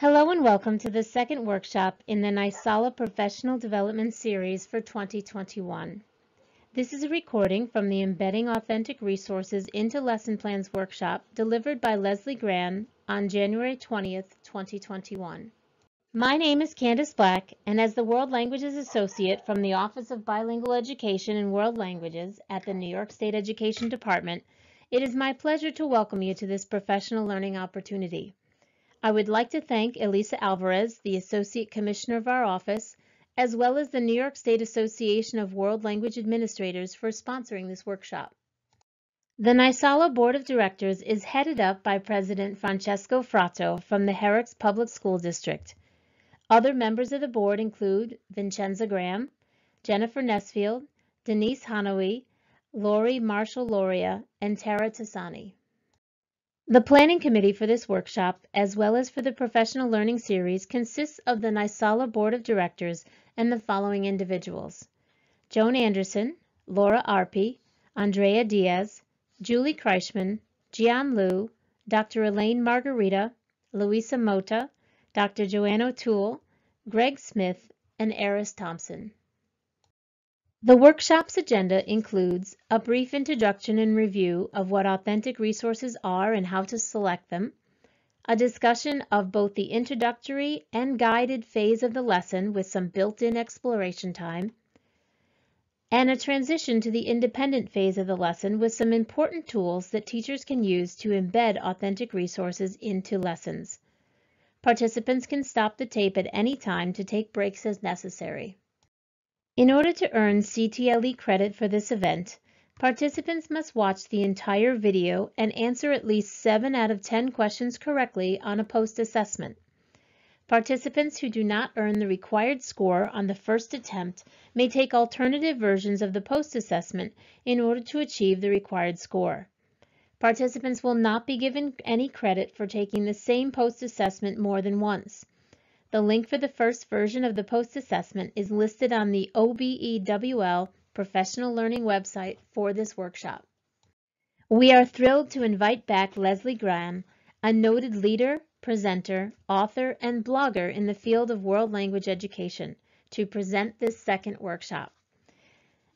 Hello and welcome to the second workshop in the NYSALA Professional Development Series for 2021. This is a recording from the Embedding Authentic Resources into Lesson Plans workshop delivered by Leslie Grahn on January 20th, 2021. My name is Candace Black, and as the World Languages Associate from the Office of Bilingual Education and World Languages at the New York State Education Department, it is my pleasure to welcome you to this professional learning opportunity. I would like to thank Elisa Alvarez, the Associate Commissioner of our office, as well as the New York State Association of World Language Administrators for sponsoring this workshop. The NYSALA Board of Directors is headed up by President Francesco Fratto from the Herricks Public School District. Other members of the board include Vincenza Graham, Jennifer Nesfield, Denise Hanoui, Lori Marshall-Loria, and Tara Tasani. The planning committee for this workshop, as well as for the professional learning series, consists of the NYSALA Board of Directors and the following individuals: Joan Anderson, Laura Arpi, Andrea Diaz, Julie Kreischman, Jian Liu, Dr. Elaine Margarita, Louisa Mota, Dr. Joanne O'Toole, Greg Smith, and Aris Thompson. The workshop's agenda includes a brief introduction and review of what authentic resources are and how to select them, a discussion of both the introductory and guided phase of the lesson with some built-in exploration time, and a transition to the independent phase of the lesson with some important tools that teachers can use to embed authentic resources into lessons. Participants can stop the tape at any time to take breaks as necessary. In order to earn CTLE credit for this event, participants must watch the entire video and answer at least 7 out of 10 questions correctly on a post-assessment. Participants who do not earn the required score on the first attempt may take alternative versions of the post-assessment in order to achieve the required score. Participants will not be given any credit for taking the same post-assessment more than once. The link for the first version of the post-assessment is listed on the OBEWL professional learning website for this workshop. We are thrilled to invite back Leslie Graham, a noted leader, presenter, author, and blogger in the field of world language education, to present this second workshop.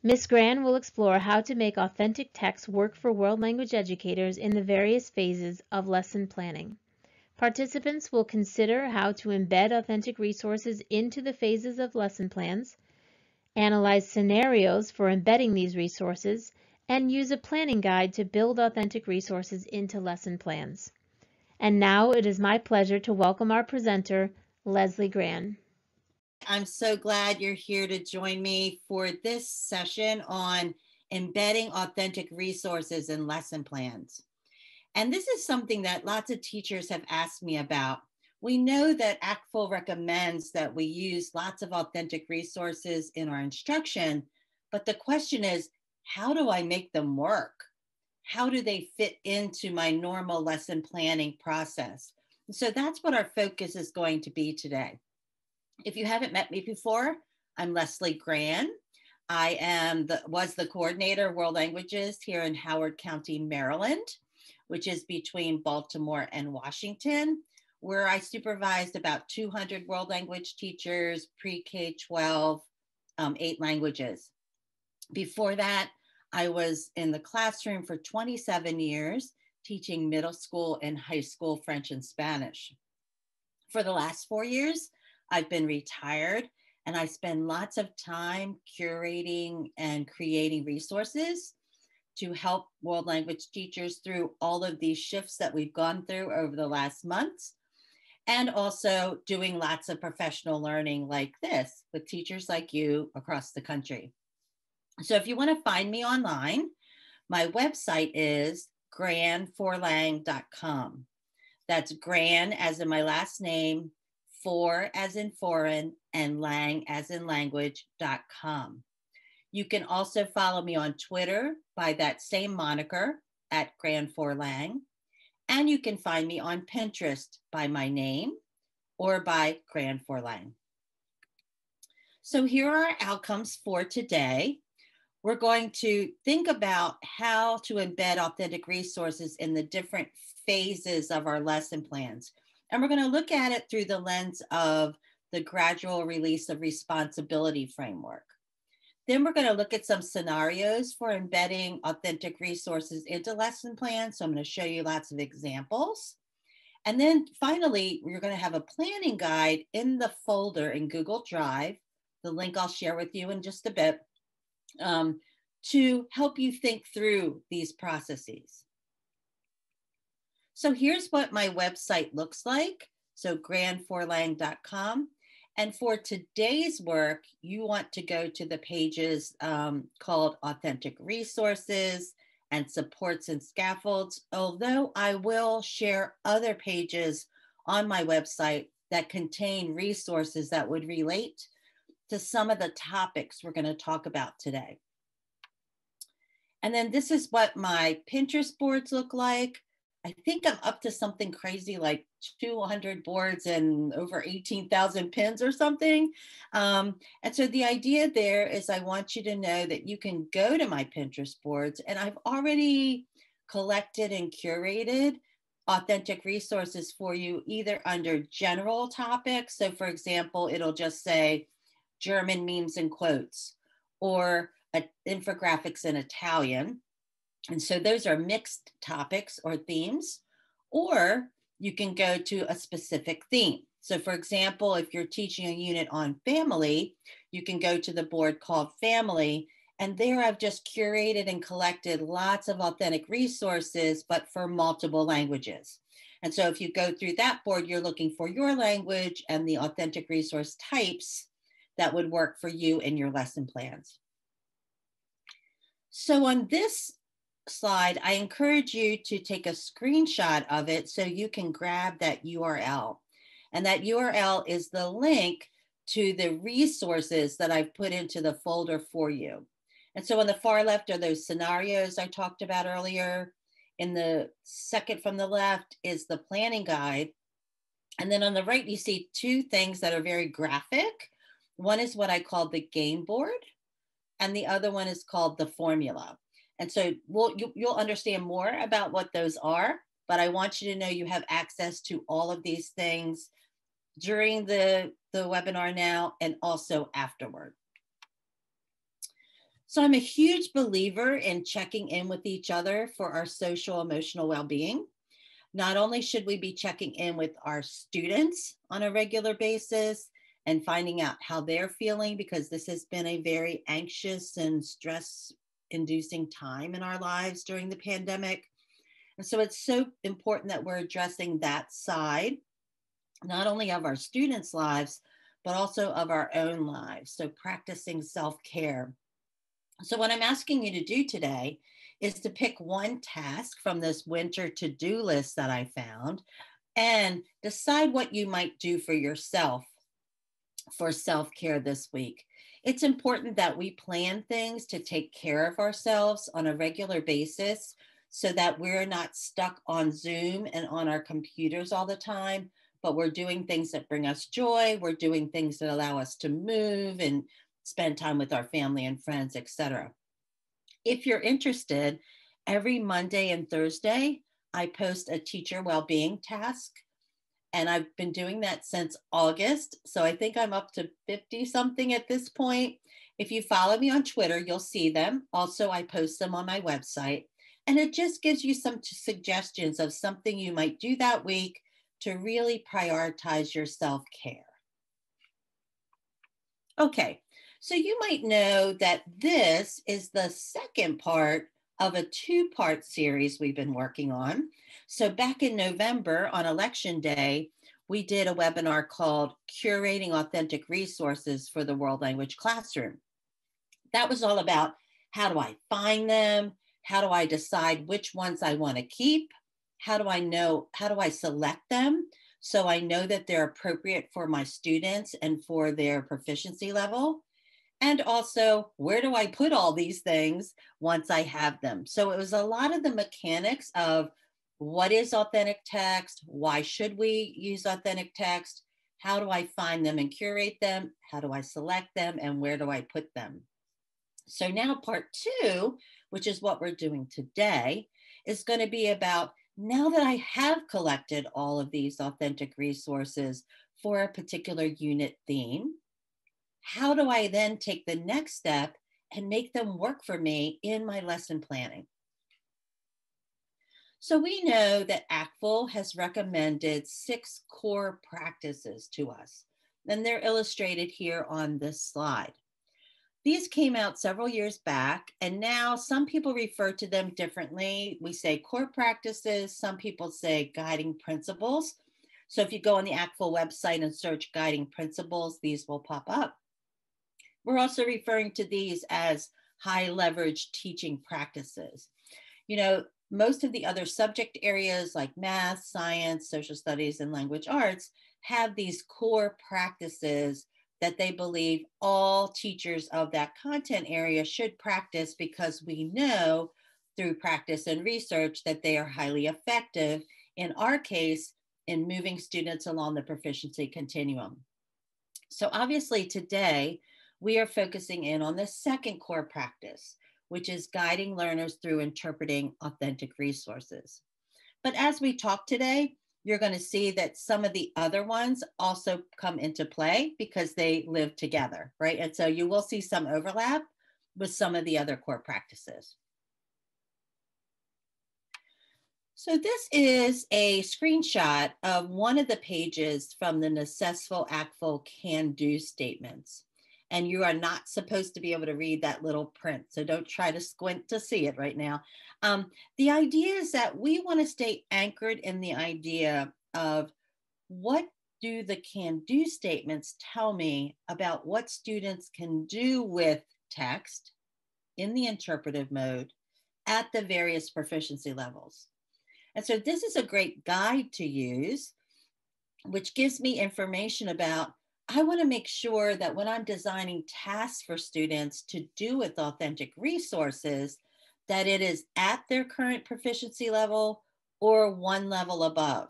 Ms. Graham will explore how to make authentic texts work for world language educators in the various phases of lesson planning. Participants will consider how to embed authentic resources into the phases of lesson plans, analyze scenarios for embedding these resources, and use a planning guide to build authentic resources into lesson plans. And now it is my pleasure to welcome our presenter, Leslie Grahn. I'm so glad you're here to join me for this session on embedding authentic resources in lesson plans. And this is something that lots of teachers have asked me about. We know that ACTFL recommends that we use lots of authentic resources in our instruction, but the question is, how do I make them work? How do they fit into my normal lesson planning process? And so that's what our focus is going to be today. If you haven't met me before, I'm Leslie Grahn. I was the coordinator of World Languages here in Howard County, Maryland, which is between Baltimore and Washington, where I supervised about 200 world language teachers, pre-K-12, 8 languages. Before that, I was in the classroom for 27 years, teaching middle school and high school French and Spanish. For the last 4 years, I've been retired, and I spend lots of time curating and creating resources to help world language teachers through all of these shifts that we've gone through over the last months, and also doing lots of professional learning like this with teachers like you across the country. So if you want to find me online, my website is grandforlang.com. That's grand as in my last name, for as in foreign, and lang as in language.com. You can also follow me on Twitter by that same moniker, at Grand4Lang. And you can find me on Pinterest by my name or by Grand4Lang. So here are our outcomes for today. We're going to think about how to embed authentic resources in the different phases of our lesson plans. And we're going to look at it through the lens of the gradual release of responsibility framework. Then we're going to look at some scenarios for embedding authentic resources into lesson plans. So I'm going to show you lots of examples. And then finally, we're going to have a planning guide in the folder in Google Drive, the link I'll share with you in just a bit, to help you think through these processes. So here's what my website looks like. So grandforlang.com. And for today's work, you want to go to the pages called Authentic Resources and Supports and Scaffolds, although I will share other pages on my website that contain resources that would relate to some of the topics we're going to talk about today. And then this is what my Pinterest boards look like. I think I'm up to something crazy like 200 boards and over 18,000 pins or something. And so the idea there is I want you to know that you can go to my Pinterest boards, and I've already collected and curated authentic resources for you either under general topics. So for example, it'll just say German memes and quotes or infographics in Italian. And so those are mixed topics or themes, or you can go to a specific theme. So for example, if you're teaching a unit on family, you can go to the board called Family. And there I've just curated and collected lots of authentic resources, but for multiple languages. And so if you go through that board, you're looking for your language and the authentic resource types that would work for you in your lesson plans. So on this slide, I encourage you to take a screenshot of it so you can grab that URL. And that URL is the link to the resources that I've put into the folder for you. And so on the far left are those scenarios I talked about earlier. In the second from the left is the planning guide. And then on the right, you see two things that are very graphic. One is what I call the game board, and the other one is called the formula. And so you'll understand more about what those are, but I want you to know you have access to all of these things during the webinar now and also afterward. So I'm a huge believer in checking in with each other for our social emotional well-being. Not only should we be checking in with our students on a regular basis and finding out how they're feeling, because this has been a very anxious and stressful inducing time in our lives during the pandemic. And so it's so important that we're addressing that side, not only of our students' lives, but also of our own lives. So practicing self-care. So what I'm asking you to do today is to pick one task from this winter to-do list that I found and decide what you might do for yourself for self-care this week. It's important that we plan things to take care of ourselves on a regular basis so that we're not stuck on Zoom and on our computers all the time, but we're doing things that bring us joy. We're doing things that allow us to move and spend time with our family and friends, etc. If you're interested, every Monday and Thursday, I post a teacher well-being task. And I've been doing that since August. So I think I'm up to 50 something at this point. If you follow me on Twitter, you'll see them. Also, I post them on my website. And it just gives you some suggestions of something you might do that week to really prioritize your self-care. Okay, so you might know that this is the second part of a two-part series we've been working on. So back in November on Election Day, we did a webinar called Curating Authentic Resources for the World Language Classroom. That was all about how do I find them? How do I decide which ones I want to keep? How do I select them so I know that they're appropriate for my students and for their proficiency level? And also, where do I put all these things once I have them? So it was a lot of the mechanics of what is authentic text? Why should we use authentic text? How do I find them and curate them? How do I select them? And where do I put them? So now part two, which is what we're doing today, is going to be about now that I have collected all of these authentic resources for a particular unit theme, how do I then take the next step and make them work for me in my lesson planning? So we know that ACTFL has recommended 6 core practices to us, and they're illustrated here on this slide. These came out several years back, and now some people refer to them differently. We say core practices, some people say guiding principles. So if you go on the ACTFL website and search guiding principles, these will pop up. We're also referring to these as high leverage teaching practices. You know, most of the other subject areas like math, science, social studies, and language arts have these core practices that they believe all teachers of that content area should practice, because we know through practice and research that they are highly effective, in our case, in moving students along the proficiency continuum. So obviously today, we are focusing in on the second core practice, which is guiding learners through interpreting authentic resources. But as we talk today, you're going to see that some of the other ones also come into play because they live together, right? And so you will see some overlap with some of the other core practices. So this is a screenshot of one of the pages from the NCSSFL-ACTFL can-do statements. And you are not supposed to be able to read that little print, so don't try to squint to see it right now. The idea is that we want to stay anchored in the idea of what do the can-do statements tell me about what students can do with text in the interpretive mode at the various proficiency levels. And so this is a great guide to use, which gives me information about, I want to make sure that when I'm designing tasks for students to do with authentic resources, that it is at their current proficiency level or one level above.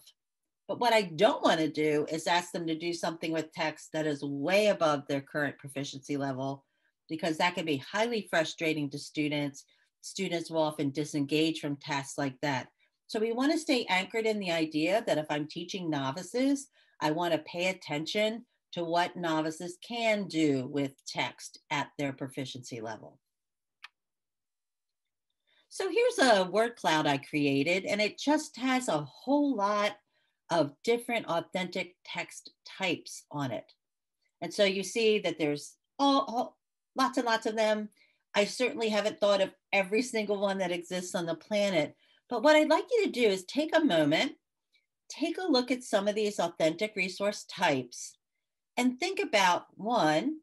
But what I don't want to do is ask them to do something with text that is way above their current proficiency level, because that can be highly frustrating to students. Students will often disengage from tasks like that. So we want to stay anchored in the idea that if I'm teaching novices, I want to pay attention to what novices can do with text at their proficiency level. So here's a word cloud I created, and it just has a whole lot of different authentic text types on it. And so you see that there's lots and lots of them. I certainly haven't thought of every single one that exists on the planet, but what I'd like you to do is take a moment, take a look at some of these authentic resource types, and think about, one,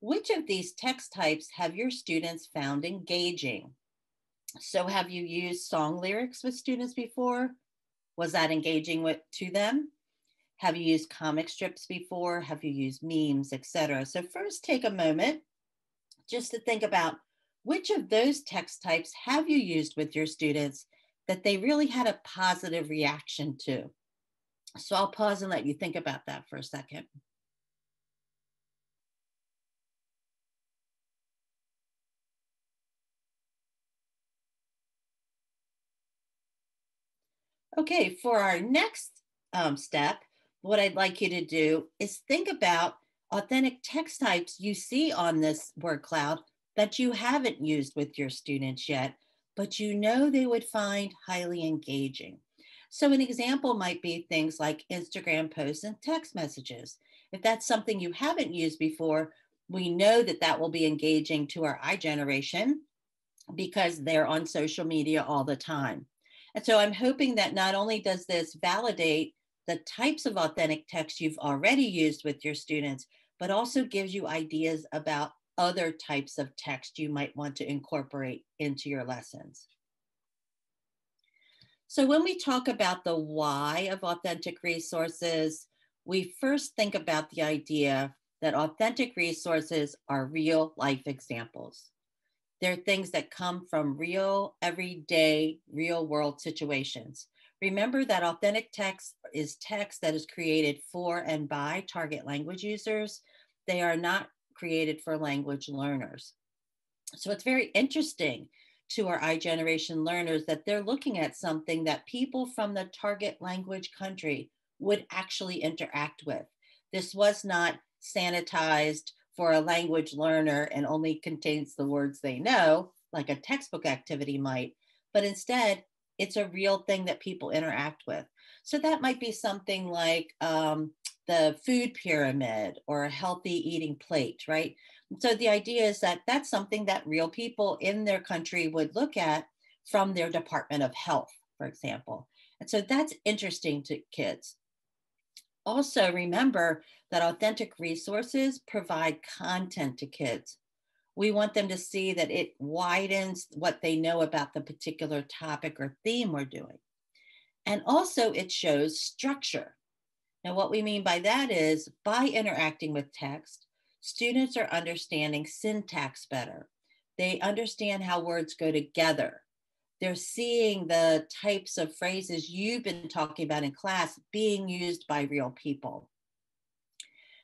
which of these text types have your students found engaging? So have you used song lyrics with students before? Was that engaging to them? Have you used comic strips before? Have you used memes, etc.? So first take a moment just to think about which of those text types have you used with your students that they really had a positive reaction to? So I'll pause and let you think about that for a second. Okay, for our next step, what I'd like you to do is think about authentic text types you see on this word cloud that you haven't used with your students yet, but you know they would find highly engaging. So an example might be things like Instagram posts and text messages. If that's something you haven't used before, we know that that will be engaging to our iGeneration because they're on social media all the time. And so I'm hoping that not only does this validate the types of authentic text you've already used with your students, but also gives you ideas about other types of text you might want to incorporate into your lessons. So when we talk about the why of authentic resources, we first think about the idea that authentic resources are real life examples. They're things that come from real, everyday, real world situations. Remember that authentic text is text that is created for and by target language users. They are not created for language learners. So it's very interesting to our iGeneration learners that they're looking at something that people from the target language country would actually interact with. This was not sanitized for a language learner and only contains the words they know, like a textbook activity might, but instead it's a real thing that people interact with. So that might be something like the food pyramid or a healthy eating plate, right? So the idea is that that's something that real people in their country would look at from their Department of Health, for example. And so that's interesting to kids. Also remember that authentic resources provide content to kids. We want them to see that it widens what they know about the particular topic or theme we're doing. And also it shows structure. Now, what we mean by that is by interacting with text, students are understanding syntax better. They understand how words go together. They're seeing the types of phrases you've been talking about in class being used by real people.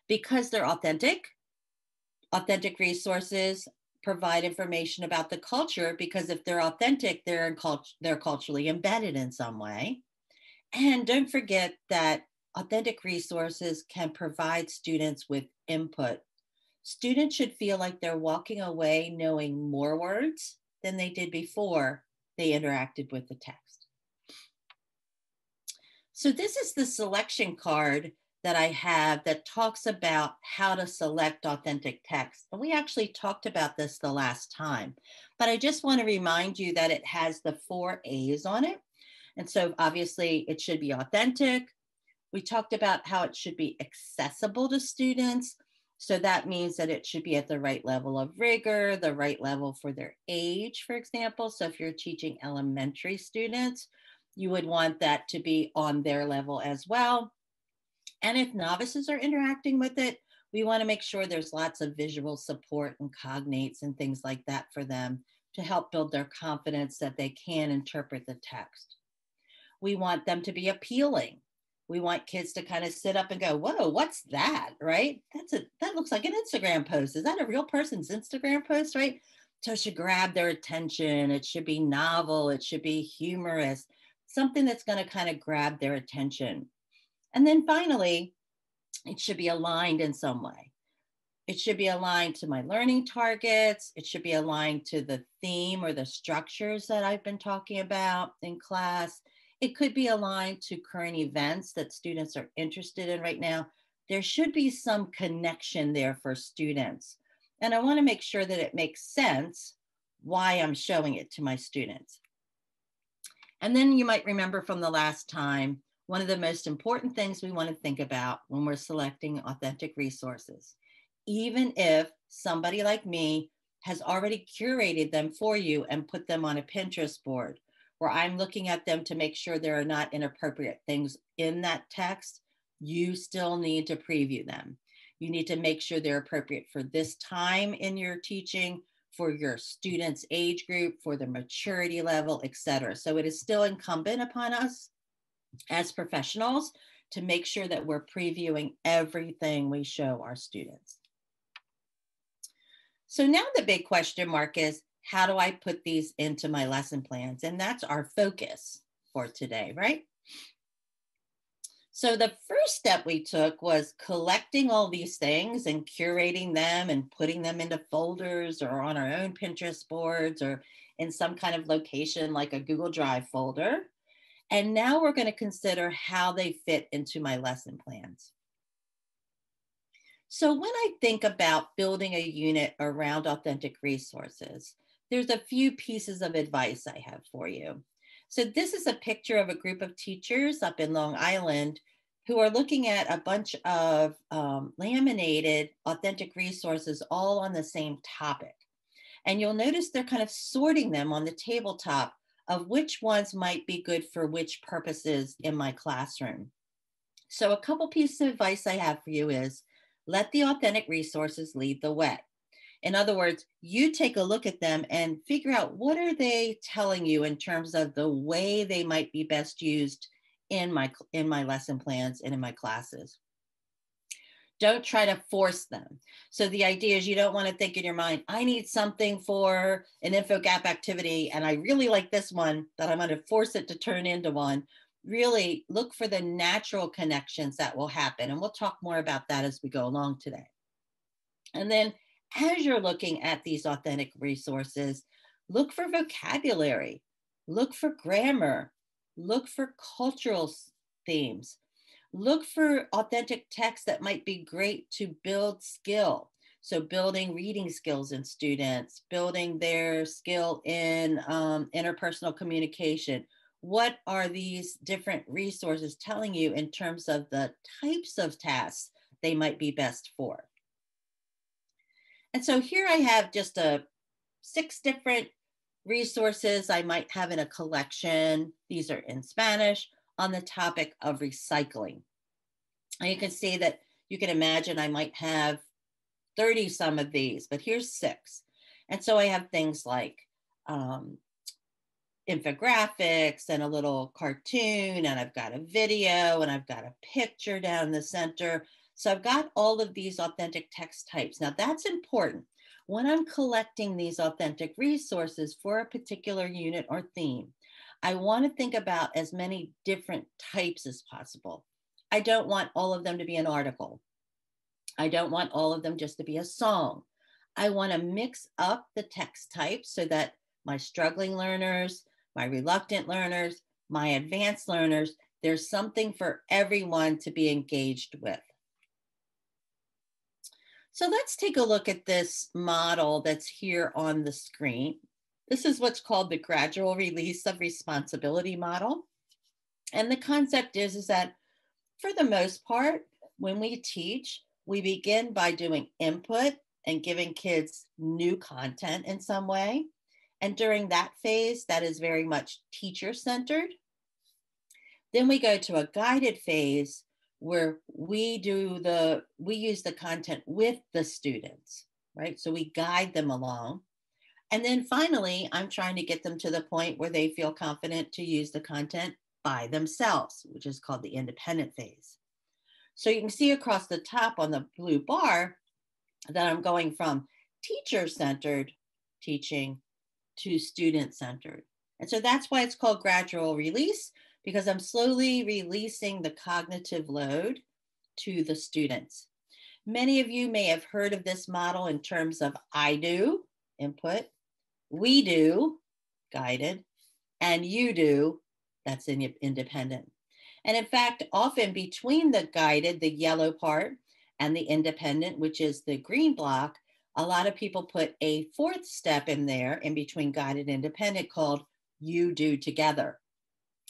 Because they're authentic, authentic resources provide information about the culture, because if they're authentic, they're culturally embedded in some way. And don't forget that authentic resources can provide students with input. Students should feel like they're walking away knowing more words than they did before they interacted with the text. So this is the selection card that I have that talks about how to select authentic text. And we actually talked about this the last time, but I just want to remind you that it has the 4 A's on it. And so obviously it should be authentic. We talked about how it should be accessible to students. So that means that it should be at the right level of rigor, the right level for their age, for example. So if you're teaching elementary students, you would want that to be on their level as well. And if novices are interacting with it, we want to make sure there's lots of visual support and cognates and things like that for them to help build their confidence that they can interpret the text. We want them to be appealing. We want kids to kind of sit up and go, whoa, what's that, right? That looks like an Instagram post. Is that a real person's Instagram post, right? So it should grab their attention. It should be novel. It should be humorous, something that's going to kind of grab their attention. And then finally, it should be aligned in some way. It should be aligned to my learning targets. It should be aligned to the theme or the structures that I've been talking about in class. It could be aligned to current events that students are interested in right now. There should be some connection there for students. And I want to make sure that it makes sense why I'm showing it to my students. And then you might remember from the last time, one of the most important things we want to think about when we're selecting authentic resources, even if somebody like me has already curated them for you and put them on a Pinterest board, where I'm looking at them to make sure there are not inappropriate things in that text, you still need to preview them. You need to make sure they're appropriate for this time in your teaching, for your students' age group, for their maturity level, et cetera. So it is still incumbent upon us as professionals to make sure that we're previewing everything we show our students. So now the big question mark is, how do I put these into my lesson plans? And that's our focus for today, right? So the first step we took was collecting all these things and curating them and putting them into folders or on our own Pinterest boards or in some kind of location like a Google Drive folder. And now we're going to consider how they fit into my lesson plans. So when I think about building a unit around authentic resources, there's a few pieces of advice I have for you. So this is a picture of a group of teachers up in Long Island who are looking at a bunch of laminated authentic resources all on the same topic. And you'll notice they're kind of sorting them on the tabletop of which ones might be good for which purposes in my classroom. So a couple pieces of advice I have for you is let the authentic resources lead the way. In other words, you take a look at them and figure out what are they telling you in terms of the way they might be best used in my lesson plans and in my classes. Don't try to force them. So the idea is you don't want to think in your mind, I need something for an infogap activity, and I really like this one that I'm going to force it to turn into one. Really look for the natural connections that will happen. And we'll talk more about that as we go along today. And then as you're looking at these authentic resources, look for vocabulary, look for grammar, look for cultural themes. Look for authentic texts that might be great to build skill. So building reading skills in students, building their skill in interpersonal communication. What are these different resources telling you in terms of the types of tasks they might be best for? And so here I have just six different resources I might have in a collection. These are in Spanish, on the topic of recycling. And you can see that you can imagine I might have 30 some of these, but here's 6. And so I have things like infographics and a little cartoon, and I've got a video, and I've got a picture down the center. So I've got all of these authentic text types. Now that's important. When I'm collecting these authentic resources for a particular unit or theme, I want to think about as many different types as possible. I don't want all of them to be an article. I don't want all of them just to be a song. I want to mix up the text types so that my struggling learners, my reluctant learners, my advanced learners, there's something for everyone to be engaged with. So let's take a look at this model that's here on the screen. This is what's called the gradual release of responsibility model. And the concept is that for the most part, when we teach, we begin by doing input and giving kids new content in some way. And during that phase, that is very much teacher-centered. Then we go to a guided phase where we use the content with the students, right? So we guide them along. And then finally, I'm trying to get them to the point where they feel confident to use the content by themselves, which is called the independent phase. So you can see across the top on the blue bar that I'm going from teacher-centered teaching to student-centered. And so that's why it's called gradual release, because I'm slowly releasing the cognitive load to the students. Many of you may have heard of this model in terms of I do, input, we do, guided, and you do, that's independent. And in fact, often between the guided, the yellow part, and the independent, which is the green block, a lot of people put a fourth step in there in between guided and independent called you do together.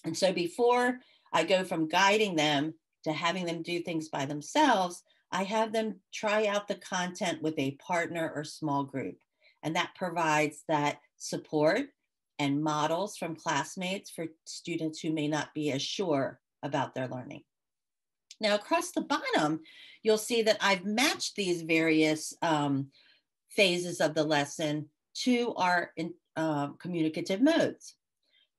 And so before I go from guiding them to having them do things by themselves, I have them try out the content with a partner or small group. And that provides that support and models from classmates for students who may not be as sure about their learning. Now across the bottom, you'll see that I've matched these various phases of the lesson to our communicative modes.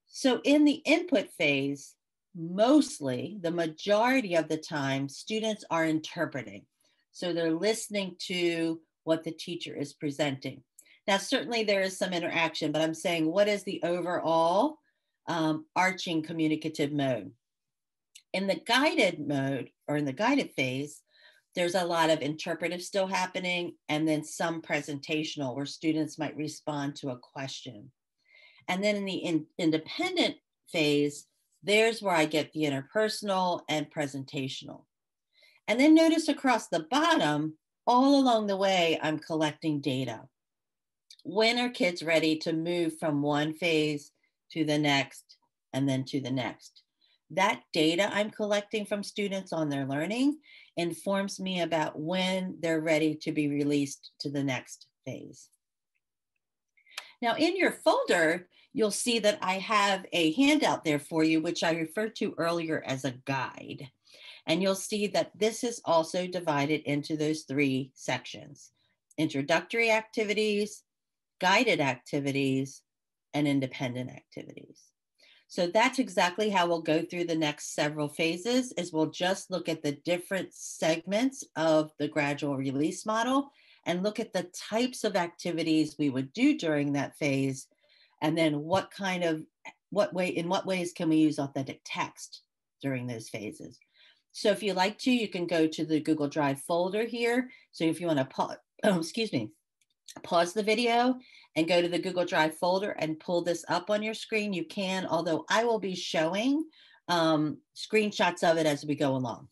So in the input phase, mostly the majority of the time, students are interpreting. So they're listening to what the teacher is presenting. Now, certainly there is some interaction, but I'm saying what is the overall arching communicative mode? In the guided mode or in the guided phase, there's a lot of interpretive still happening and then some presentational where students might respond to a question. And then in the independent phase, there's where I get the interpersonal and presentational. And then notice across the bottom, all along the way, I'm collecting data. When are kids ready to move from one phase to the next and then to the next? That data I'm collecting from students on their learning informs me about when they're ready to be released to the next phase. Now in your folder, you'll see that I have a handout there for you, which I referred to earlier as a guide. And you'll see that this is also divided into those 3 sections: introductory activities, guided activities, and independent activities. So that's exactly how we'll go through the next several phases, is we'll just look at the different segments of the gradual release model and look at the types of activities we would do during that phase, and then in what ways can we use authentic text during those phases. So if you like to, you can go to the Google Drive folder here. So if you want to pause the video and go to the Google Drive folder and pull this up on your screen, you can, although I will be showing screenshots of it as we go along.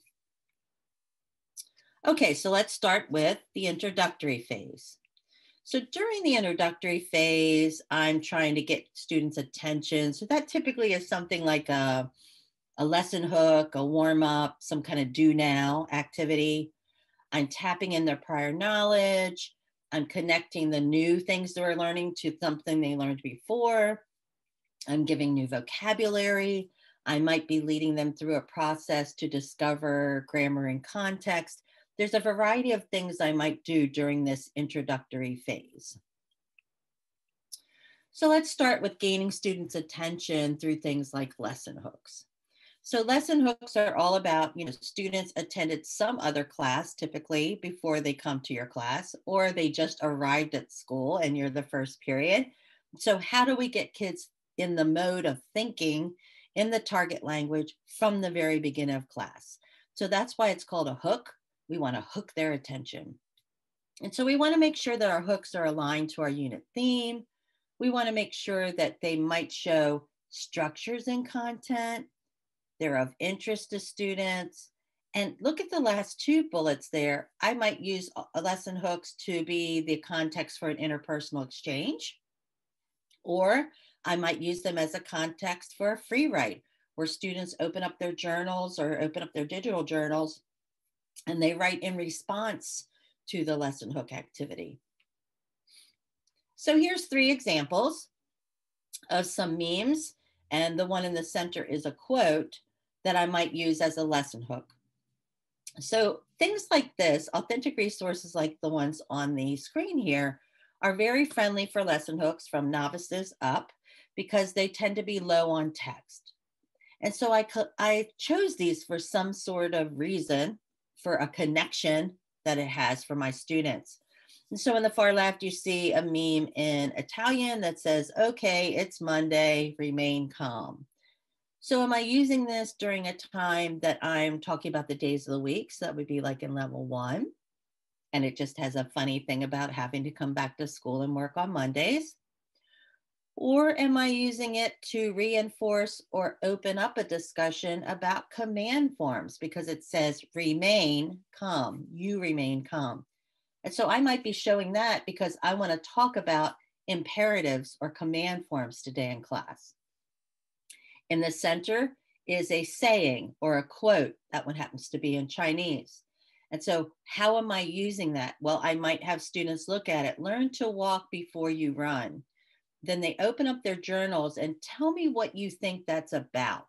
Okay, so let's start with the introductory phase. So during the introductory phase, I'm trying to get students' attention. So that typically is something like a lesson hook, a warm up, some kind of do now activity. I'm tapping in their prior knowledge. I'm connecting the new things they're learning to something they learned before. I'm giving new vocabulary. I might be leading them through a process to discover grammar and context. There's a variety of things I might do during this introductory phase. So let's start with gaining students' attention through things like lesson hooks. So lesson hooks are all about, you know, students attended some other class typically before they come to your class, or they just arrived at school and you're the first period. So how do we get kids in the mode of thinking in the target language from the very beginning of class? So that's why it's called a hook. We want to hook their attention. And so we want to make sure that our hooks are aligned to our unit theme. We want to make sure that they might show structures and content. They're of interest to students. And look at the last two bullets there. I might use lesson hooks to be the context for an interpersonal exchange, or I might use them as a context for a free write, where students open up their journals or open up their digital journals and they write in response to the lesson hook activity. So here's three examples of some memes, and the one in the center is a quote that I might use as a lesson hook. So things like this, authentic resources like the ones on the screen here, are very friendly for lesson hooks from novices up, because they tend to be low on text. And so I chose these for some sort of reason, for a connection that it has for my students. And so in the far left, you see a meme in Italian that says, okay, it's Monday, remain calm. So am I using this during a time that I'm talking about the days of the week? So that would be like in level one. And it just has a funny thing about having to come back to school and work on Mondays. Or am I using it to reinforce or open up a discussion about command forms, because it says remain calm, you remain calm. And so I might be showing that because I want to talk about imperatives or command forms today in class. In the center is a saying or a quote. That one happens to be in Chinese. And so how am I using that? Well, I might have students look at it. Learn to walk before you run. Then they open up their journals and tell me what you think that's about.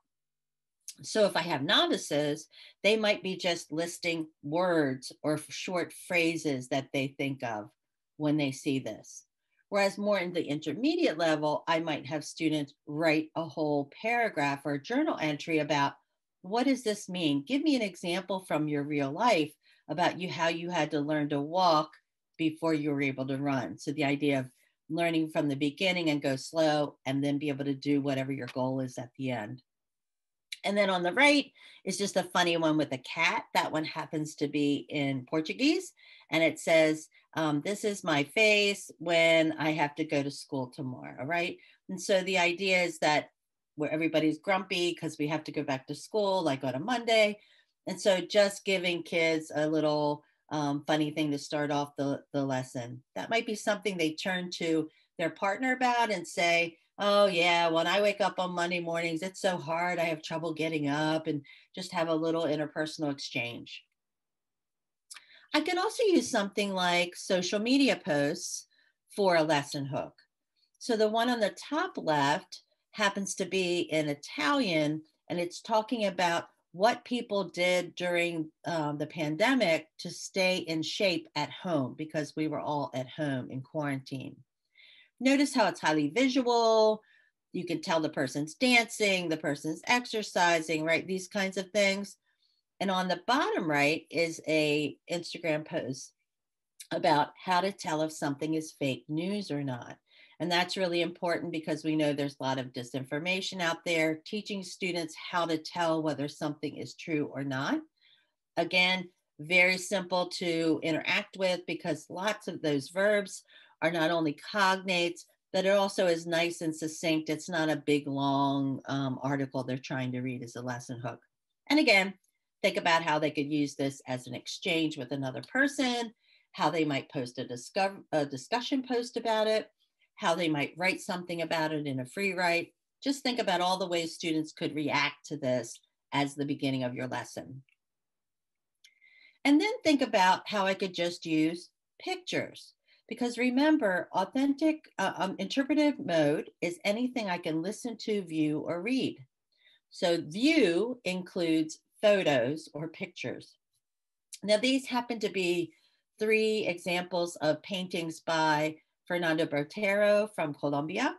So if I have novices, they might be just listing words or short phrases that they think of when they see this. Whereas more in the intermediate level, I might have students write a whole paragraph or journal entry about, what does this mean? Give me an example from your real life about how you had to learn to walk before you were able to run. So the idea of learning from the beginning and go slow and then be able to do whatever your goal is at the end. And then on the right is just a funny one with a cat. That one happens to be in Portuguese. And it says, this is my face when I have to go to school tomorrow, right? And so the idea is that where everybody's grumpy because we have to go back to school, like on a Monday. And so just giving kids a little funny thing to start off the lesson. That might be something they turn to their partner about and say, oh yeah, when I wake up on Monday mornings, it's so hard, I have trouble getting up, and just have a little interpersonal exchange. I could also use something like social media posts for a lesson hook. So the one on the top left happens to be in Italian, and it's talking about what people did during the pandemic to stay in shape at home, because we were all at home in quarantine. Notice how it's highly visual. you can tell the person's dancing, the person's exercising, right? These kinds of things. And on the bottom right is a Instagram post about how to tell if something is fake news or not. And that's really important because we know there's a lot of disinformation out there, teaching students how to tell whether something is true or not. Again, very simple to interact with because lots of those verbs are not only cognates, but it also is nice and succinct. It's not a big, long article they're trying to read as a lesson hook. And again, think about how they could use this as an exchange with another person, how they might post a discussion post about it, how they might write something about it in a free write. Just think about all the ways students could react to this as the beginning of your lesson. And then think about how I could just use pictures. Because remember, authentic interpretive mode is anything I can listen to, view, or read. So view includes photos or pictures. Now these happen to be three examples of paintings by Fernando Botero from Colombia.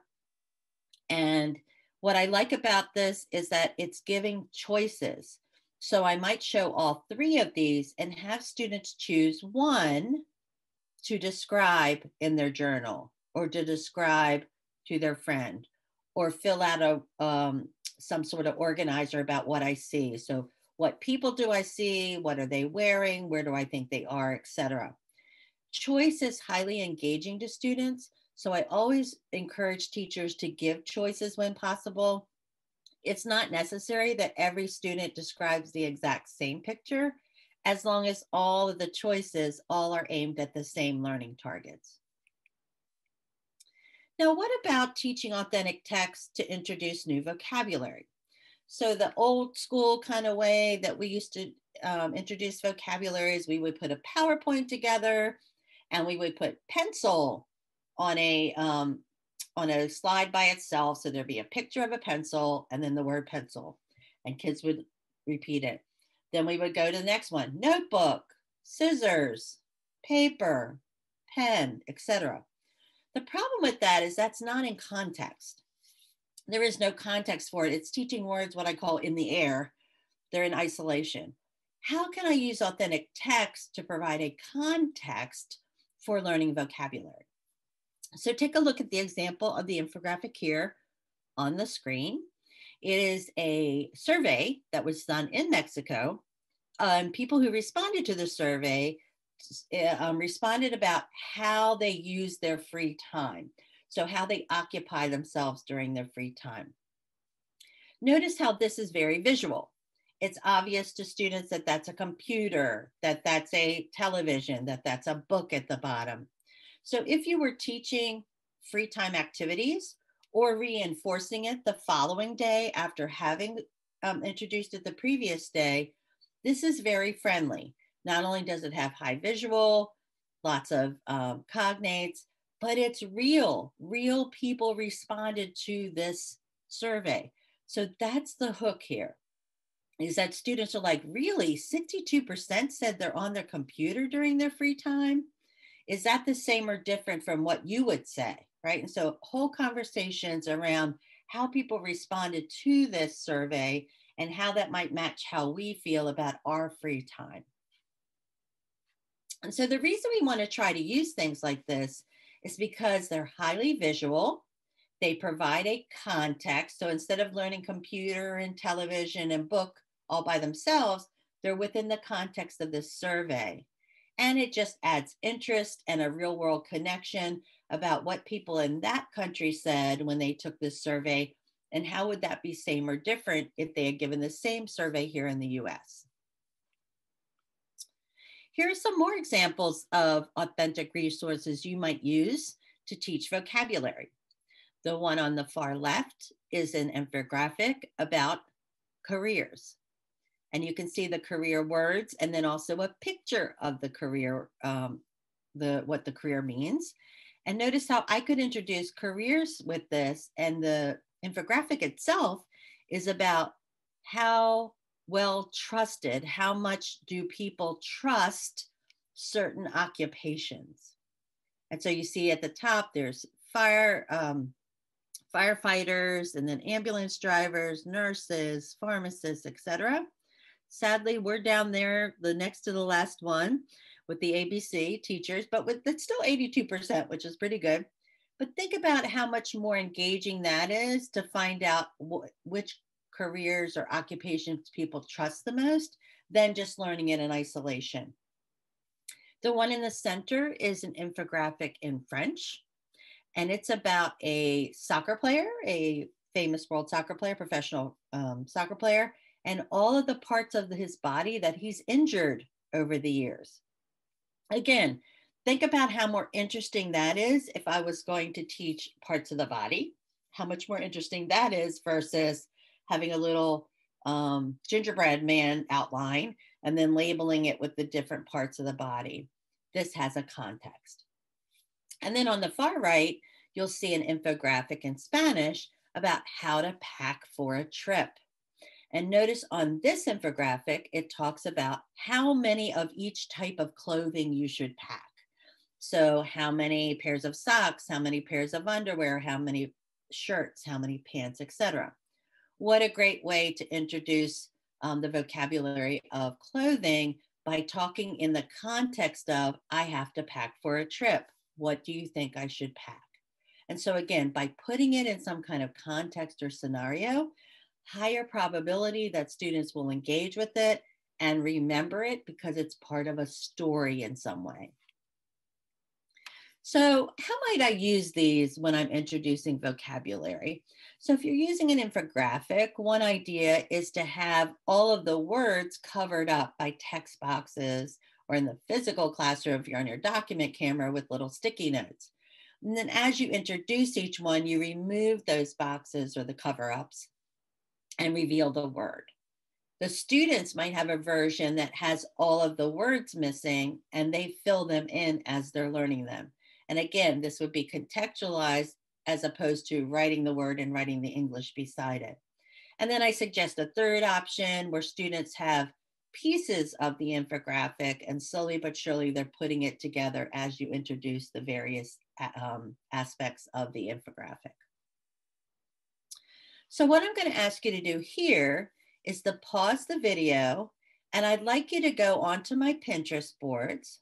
And what I like about this is that it's giving choices. So I might show all three of these and have students choose one to describe in their journal or to describe to their friend or fill out a some sort of organizer about what I see. So what people do I see? What are they wearing? Where do I think they are, etc. Choice is highly engaging to students. So I always encourage teachers to give choices when possible. It's not necessary that every student describes the exact same picture, as long as all of the choices all are aimed at the same learning targets. Now, what about teaching authentic text to introduce new vocabulary? So the old school kind of way that we used to introduce vocabulary is we would put a PowerPoint together and we would put pencil on a slide by itself. So there'd be a picture of a pencil and then the word pencil, and kids would repeat it. Then we would go to the next one, notebook, scissors, paper, pen, etc. The problem with that is that's not in context. There is no context for it. It's teaching words, what I call in the air. They're in isolation. How can I use authentic text to provide a context for learning vocabulary? So take a look at the example of the infographic here on the screen. It is a survey that was done in Mexico. People who responded to the survey responded about how they use their free time. So how they occupy themselves during their free time. Notice how this is very visual. It's obvious to students that that's a computer, that that's a television, that that's a book at the bottom. So if you were teaching free time activities, or reinforcing it the following day after having introduced it the previous day, this is very friendly. Not only does it have high visual, lots of cognates, but it's real. Real people responded to this survey. So that's the hook here, is that students are like, really? 62% said they're on their computer during their free time? Is that the same or different from what you would say? Right? And so whole conversations around how people responded to this survey and how that might match how we feel about our free time. And so the reason we want to try to use things like this is because they're highly visual. They provide a context. So instead of learning computer and television and book all by themselves, they're within the context of this survey. And it just adds interest and a real world connection about what people in that country said when they took this survey, and how would that be same or different if they had given the same survey here in the US. Here are some more examples of authentic resources you might use to teach vocabulary. The one on the far left is an infographic about careers. And you can see the career words and then also a picture of the career, what the career means. And notice how I could introduce careers with this, and the infographic itself is about how well trusted, how much do people trust certain occupations. And so you see at the top, there's fire, firefighters, and then ambulance drivers, nurses, pharmacists, etc. Sadly, we're down there, the next to the last one with the ABC teachers, but with that's still 82%, which is pretty good. But think about how much more engaging that is to find out which careers or occupations people trust the most than just learning it in isolation. The one in the center is an infographic in French, and it's about a soccer player, a famous world soccer player, professional soccer player, and all of the parts of his body that he's injured over the years. Again, think about how more interesting that is if I was going to teach parts of the body, how much more interesting that is versus having a little gingerbread man outline and then labeling it with the different parts of the body. This has a context. And then on the far right, you'll see an infographic in Spanish about how to pack for a trip. And notice on this infographic, it talks about how many of each type of clothing you should pack. So how many pairs of socks, how many pairs of underwear, how many shirts, how many pants, etc. What a great way to introduce the vocabulary of clothing by talking in the context of, I have to pack for a trip. What do you think I should pack? And so again, by putting it in some kind of context or scenario, higher probability that students will engage with it and remember it because it's part of a story in some way. So how might I use these when I'm introducing vocabulary? So if you're using an infographic, one idea is to have all of the words covered up by text boxes or in the physical classroom if you're on your document camera with little sticky notes. And then as you introduce each one, you remove those boxes or the cover-ups and reveal the word. The students might have a version that has all of the words missing and they fill them in as they're learning them. And again, this would be contextualized as opposed to writing the word and writing the English beside it. And then I suggest a third option where students have pieces of the infographic and slowly but surely they're putting it together as you introduce the various aspects of the infographic. So what I'm going to ask you to do here is to pause the video, and I'd like you to go onto my Pinterest boards.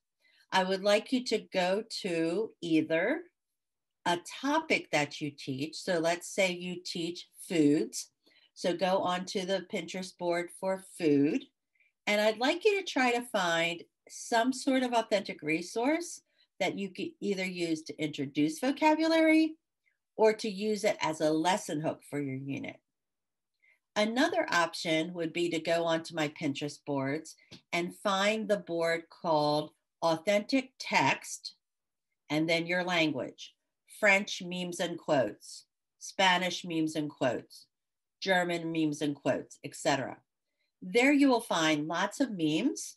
I would like you to go to either a topic that you teach. So let's say you teach foods. So go onto the Pinterest board for food, and I'd like you to try to find some sort of authentic resource that you could either use to introduce vocabulary or to use it as a lesson hook for your unit. Another option would be to go onto my Pinterest boards and find the board called Authentic Text, and then your language, French memes and quotes, Spanish memes and quotes, German memes and quotes, etc. There you will find lots of memes,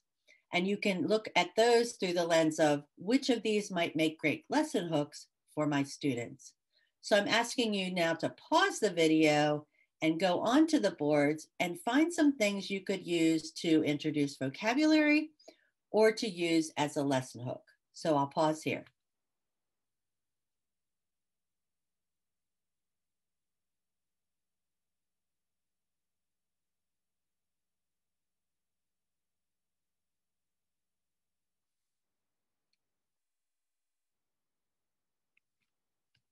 and you can look at those through the lens of which of these might make great lesson hooks for my students. So I'm asking you now to pause the video and go onto the boards and find some things you could use to introduce vocabulary or to use as a lesson hook. So I'll pause here.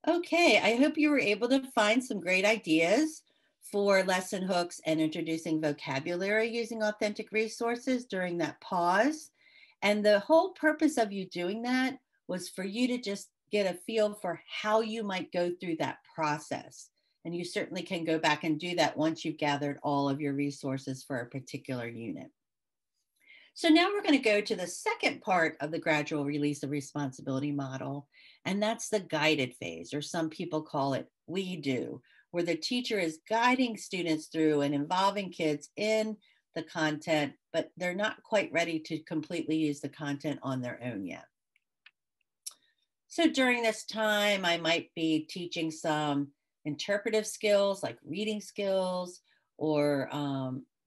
Okay, I hope you were able to find some great ideas for lesson hooks and introducing vocabulary using authentic resources during that pause. And the whole purpose of you doing that was for you to just get a feel for how you might go through that process. And you certainly can go back and do that once you've gathered all of your resources for a particular unit. So now we're going to go to the second part of the gradual release of responsibility model, and that's the guided phase, or some people call it we do, where the teacher is guiding students through and involving kids in the content, but they're not quite ready to completely use the content on their own yet. So during this time, I might be teaching some interpretive skills like reading skills or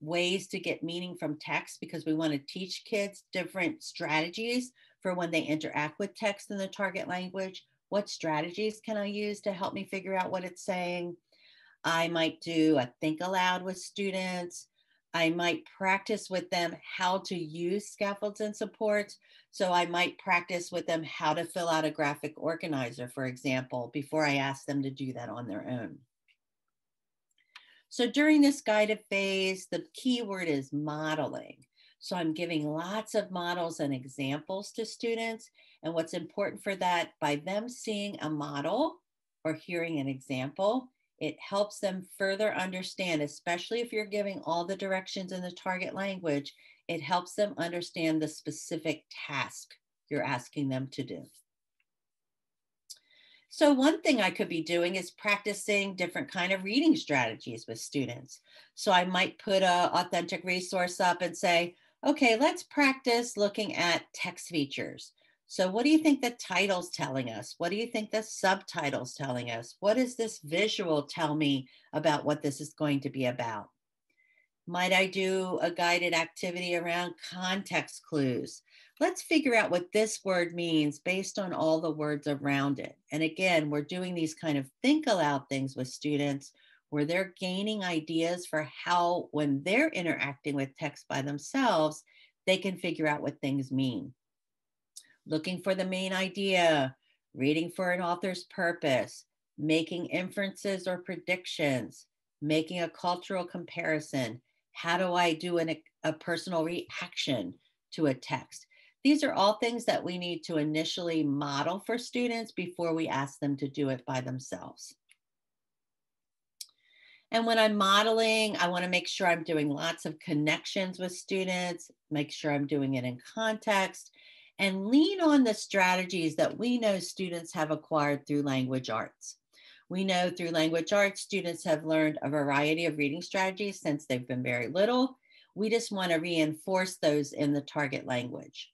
ways to get meaning from text, because we want to teach kids different strategies for when they interact with text in the target language what strategies can I use to help me figure out what it's saying? I might do a think aloud with students. I might practice with them how to use scaffolds and supports. So I might practice with them how to fill out a graphic organizer, for example, before I ask them to do that on their own. So during this guided phase, the key word is modeling. So I'm giving lots of models and examples to students. And what's important for that, by them seeing a model or hearing an example, it helps them further understand, especially if you're giving all the directions in the target language, it helps them understand the specific task you're asking them to do. So one thing I could be doing is practicing different kind of reading strategies with students. So I might put an authentic resource up and say, okay, let's practice looking at text features. So what do you think the title's telling us? What do you think the subtitle's telling us? What does this visual tell me about what this is going to be about? Might I do a guided activity around context clues? Let's figure out what this word means based on all the words around it. And again, we're doing these kind of think aloud things with students where they're gaining ideas for how, when they're interacting with text by themselves, they can figure out what things mean. Looking for the main idea, reading for an author's purpose, making inferences or predictions, making a cultural comparison. How do I do a personal reaction to a text? These are all things that we need to initially model for students before we ask them to do it by themselves. And when I'm modeling, I want to make sure I'm doing lots of connections with students, make sure I'm doing it in context, and lean on the strategies that we know students have acquired through language arts. We know through language arts, students have learned a variety of reading strategies since they've been very little. We just want to reinforce those in the target language.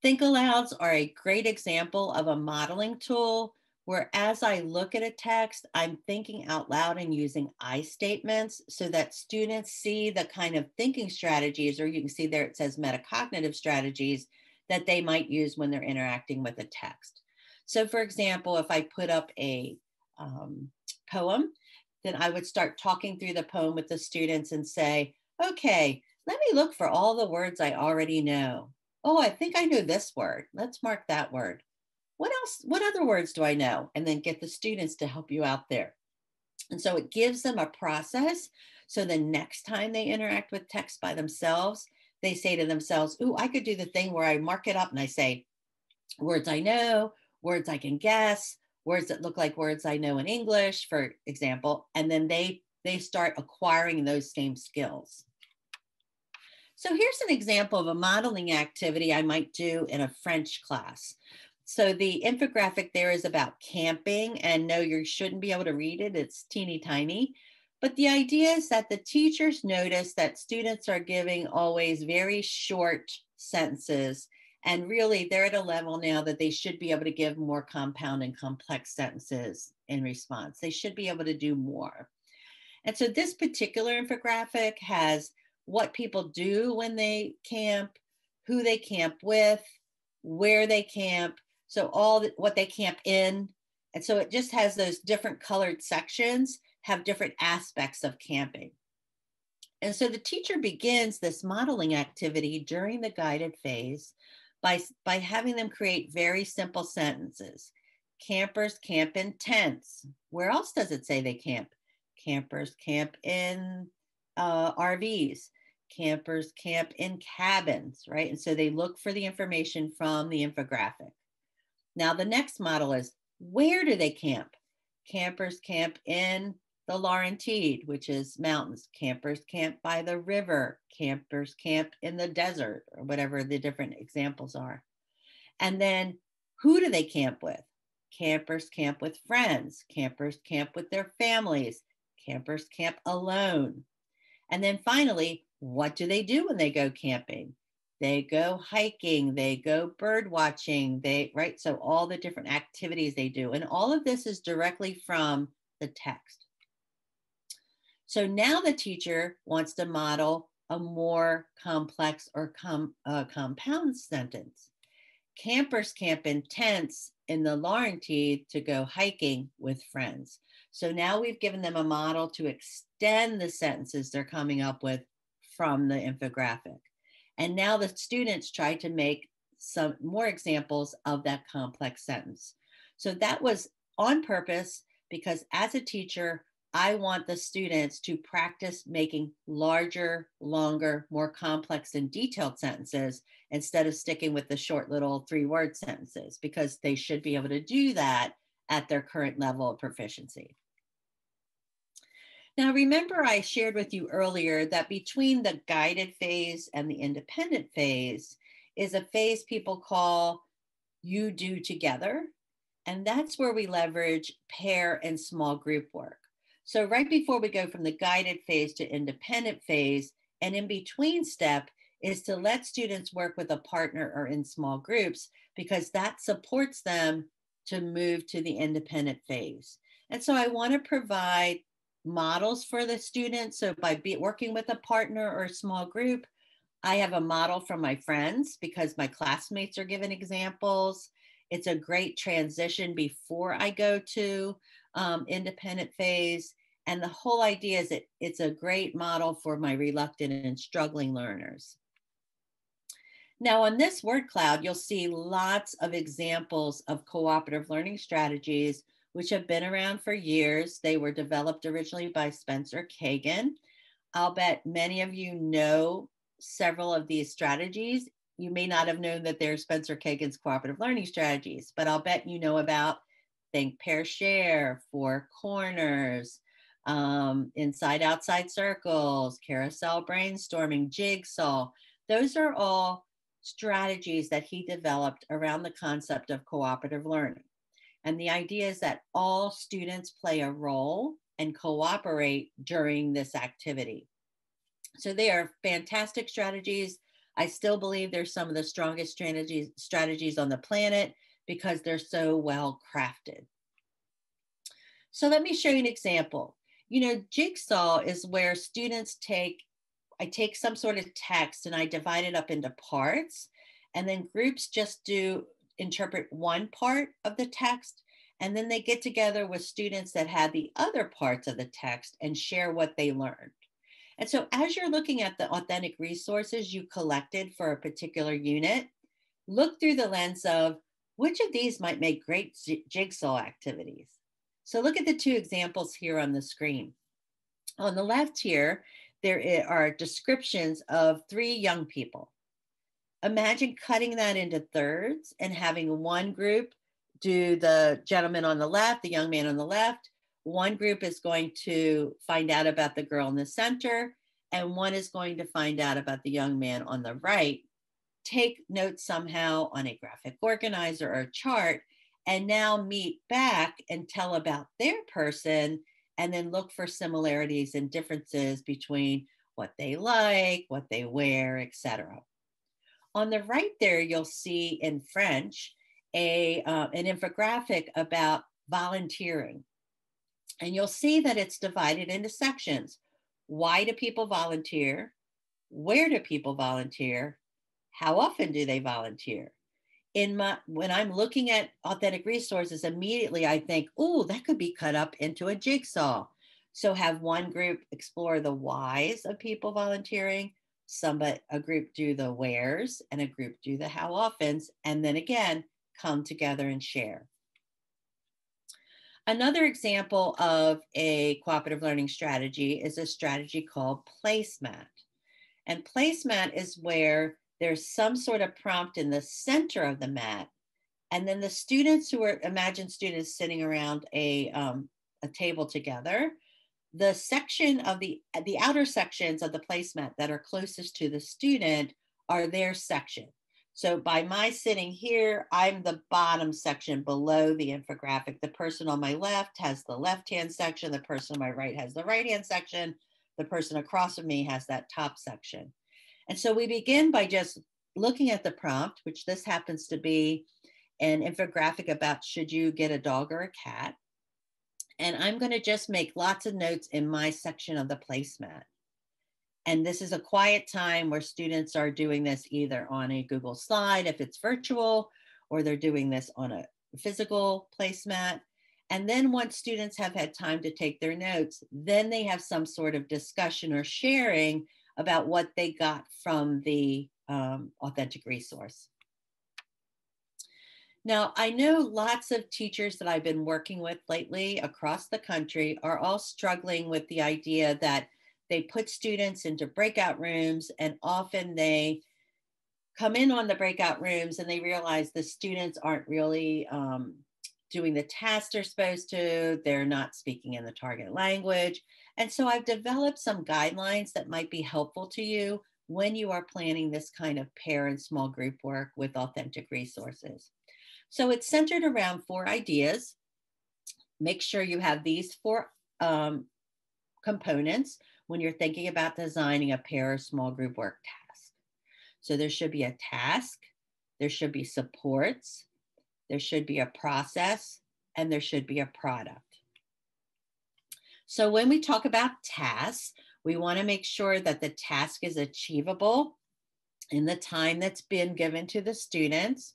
Think alouds are a great example of a modeling tool where as I look at a text, I'm thinking out loud and using I statements so that students see the kind of thinking strategies, or you can see there it says metacognitive strategies that they might use when they're interacting with a text. So for example, if I put up a poem, then I would start talking through the poem with the students and say, okay, let me look for all the words I already know. Oh, I think I know this word. Let's mark that word. What else? What other words do I know? And then get the students to help you out there. And so it gives them a process. So the next time they interact with text by themselves, they say to themselves, ooh, I could do the thing where I mark it up and I say, words I know, words I can guess, words that look like words I know in English, for example. And then they start acquiring those same skills. So here's an example of a modeling activity I might do in a French class. So the infographic there is about camping, and no, you shouldn't be able to read it. It's teeny tiny. But the idea is that the teachers notice that students are giving always very short sentences, and really they're at a level now that they should be able to give more compound and complex sentences in response. They should be able to do more. And so this particular infographic has what people do when they camp, who they camp with, where they camp, so all the, what they camp in. And so it just has those different colored sections have different aspects of camping. And so the teacher begins this modeling activity during the guided phase by having them create very simple sentences. Campers camp in tents. Where else does it say they camp? Campers camp in RVs. Campers camp in cabins, right? And so they look for the information from the infographic. Now the next model is, where do they camp? Campers camp in the Laurentide, which is mountains. Campers camp by the river. Campers camp in the desert, or whatever the different examples are. And then who do they camp with? Campers camp with friends. Campers camp with their families. Campers camp alone. And then finally, what do they do when they go camping? They go hiking, they go bird watching, right? So all the different activities they do. And all of this is directly from the text. So now the teacher wants to model a more complex or compound sentence. campers camp in tents in the Laurentide to go hiking with friends. So now we've given them a model to extend the sentences they're coming up with from the infographic. And now the students try to make some more examples of that complex sentence. So that was on purpose because as a teacher, I want the students to practice making larger, longer, more complex and detailed sentences instead of sticking with the short little 3-word sentences, because they should be able to do that at their current level of proficiency. Now, remember I shared with you earlier that between the guided phase and the independent phase is a phase people call you do together. And that's where we leverage pair and small group work. So right before we go from the guided phase to independent phase, an in-between step is to let students work with a partner or in small groups, because that supports them to move to the independent phase. And so I want to provide models for the students. So by working with a partner or a small group, I have a model from my friends because my classmates are given examples. It's a great transition before I go to independent phase. And the whole idea is that it's a great model for my reluctant and struggling learners. Now on this word cloud, you'll see lots of examples of cooperative learning strategies which have been around for years. They were developed originally by Spencer Kagan. I'll bet many of you know several of these strategies. You may not have known that they're Spencer Kagan's cooperative learning strategies, but I'll bet you know about Think, Pair, Share, Four Corners, Inside Outside Circles, Carousel Brainstorming, Jigsaw. Those are all strategies that he developed around the concept of cooperative learning. And the idea is that all students play a role and cooperate during this activity. So they are fantastic strategies. I still believe they're some of the strongest strategies on the planet because they're so well crafted. So let me show you an example. You know, Jigsaw is where students I take some sort of text and I divide it up into parts, and then groups just interpret one part of the text, and then they get together with students that had the other parts of the text and share what they learned. And so as you're looking at the authentic resources you collected for a particular unit, look through the lens of which of these might make great jigsaw activities. So look at the two examples here on the screen. On the left here, there are descriptions of 3 young people. Imagine cutting that into thirds and having one group do the gentleman on the left, the young man on the left. One group is going to find out about the girl in the center, and one is going to find out about the young man on the right. Take notes somehow on a graphic organizer or chart, and now meet back and tell about their person, and then look for similarities and differences between what they like, what they wear, etc. On the right there, you'll see in French an infographic about volunteering. And you'll see that it's divided into sections. Why do people volunteer? Where do people volunteer? How often do they volunteer? When I'm looking at authentic resources, immediately I think, oh, that could be cut up into a jigsaw. So have one group explore the whys of people volunteering, a group do the wheres, and a group do the how oftens, and then again, come together and share. Another example of a cooperative learning strategy is a strategy called placemat. And placemat is where there's some sort of prompt in the center of the mat. And then the students imagine students sitting around a table together. The section of the outer sections of the placemat that are closest to the student are their section. So by my sitting here, I'm the bottom section below the infographic. The person on my left has the left-hand section. The person on my right has the right-hand section. The person across from me has that top section. And so we begin by just looking at the prompt, which this happens to be an infographic about should you get a dog or a cat. And I'm going to just make lots of notes in my section of the placemat. And this is a quiet time where students are doing this either on a Google slide if it's virtual, or they're doing this on a physical placemat. And then once students have had time to take their notes, then they have some sort of discussion or sharing about what they got from the authentic resource. Now, I know lots of teachers that I've been working with lately across the country are all struggling with the idea that they put students into breakout rooms, and often they come in on the breakout rooms and they realize the students aren't really doing the tasks they're supposed to, they're not speaking in the target language. And so I've developed some guidelines that might be helpful to you when you are planning this kind of pair and small group work with authentic resources. So it's centered around 4 ideas. Make sure you have these 4 components when you're thinking about designing a pair or small group work task. So there should be a task, there should be supports, there should be a process, and there should be a product. So when we talk about tasks, we want to make sure that the task is achievable in the time that's been given to the students.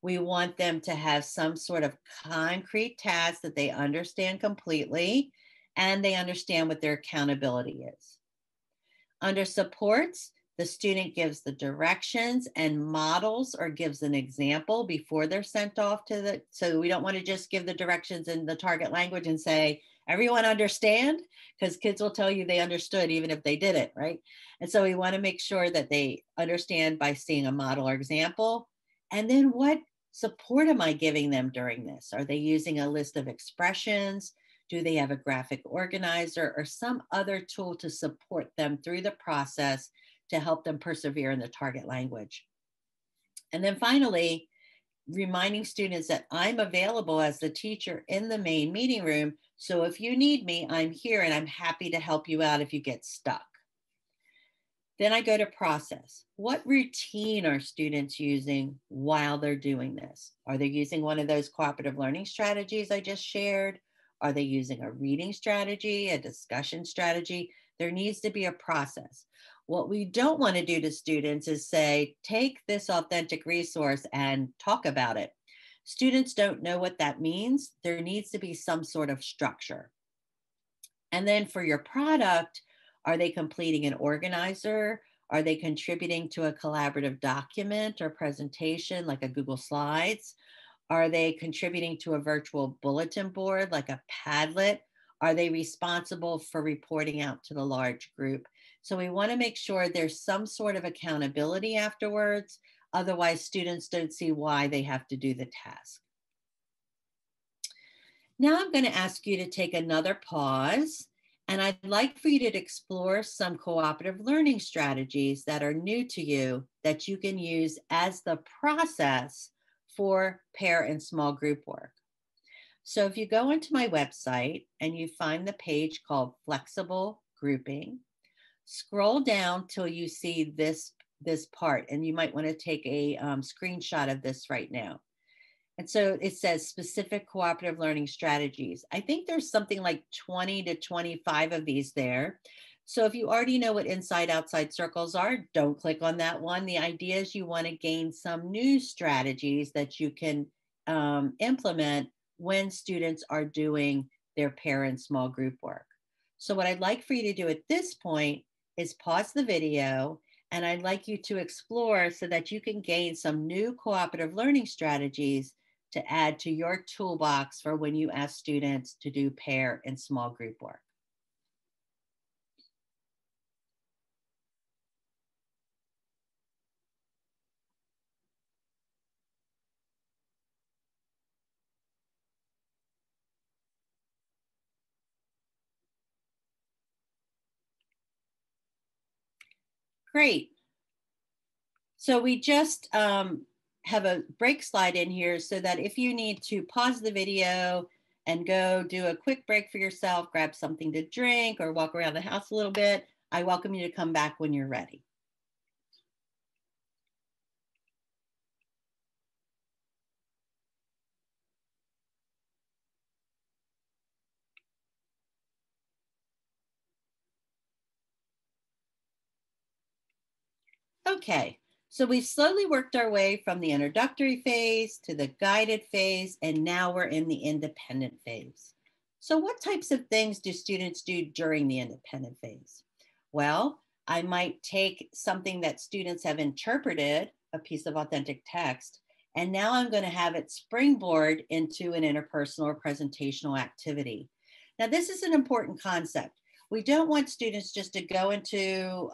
We want them to have some sort of concrete task that they understand completely, and they understand what their accountability is. Under supports, the student gives the directions and models or gives an example before they're sent off to the, so we don't want to just give the directions in the target language and say, everyone understand? Because kids will tell you they understood even if they didn't, right? And so we want to make sure that they understand by seeing a model or example. And then what support am I giving them during this? Are they using a list of expressions? Do they have a graphic organizer or some other tool to support them through the process to help them persevere in the target language? And then finally, reminding students that I'm available as the teacher in the main meeting room. So if you need me, I'm here and I'm happy to help you out if you get stuck. Then I go to process. What routine are students using while they're doing this? Are they using one of those cooperative learning strategies I just shared? Are they using a reading strategy, a discussion strategy? There needs to be a process. What we don't want to do to students is say, take this authentic resource and talk about it. Students don't know what that means. There needs to be some sort of structure. And then for your product, are they completing an organizer? Are they contributing to a collaborative document or presentation like a Google Slides? Are they contributing to a virtual bulletin board like a Padlet? Are they responsible for reporting out to the large group? So we want to make sure there's some sort of accountability afterwards. Otherwise, students don't see why they have to do the task. Now I'm going to ask you to take another pause. And I'd like for you to explore some cooperative learning strategies that are new to you that you can use as the process for pair and small group work. So if you go into my website and you find the page called Flexible Grouping, scroll down till you see this part, and you might want to take a screenshot of this right now. And so it says specific cooperative learning strategies. I think there's something like 20 to 25 of these there. So if you already know what inside outside circles are, don't click on that one. The idea is you want to gain some new strategies that you can implement when students are doing their pair and small group work. So what I'd like for you to do at this point is pause the video, and I'd like you to explore so that you can gain some new cooperative learning strategies to add to your toolbox for when you ask students to do pair and small group work. Great. So we just have a break slide in here so that if you need to pause the video and go do a quick break for yourself, grab something to drink or walk around the house a little bit, I welcome you to come back when you're ready. Okay. So we've slowly worked our way from the introductory phase to the guided phase, and now we're in the independent phase. So what types of things do students do during the independent phase? Well, I might take something that students have interpreted, a piece of authentic text, and now I'm going to have it springboard into an interpersonal or presentational activity. Now, this is an important concept. We don't want students just to go into,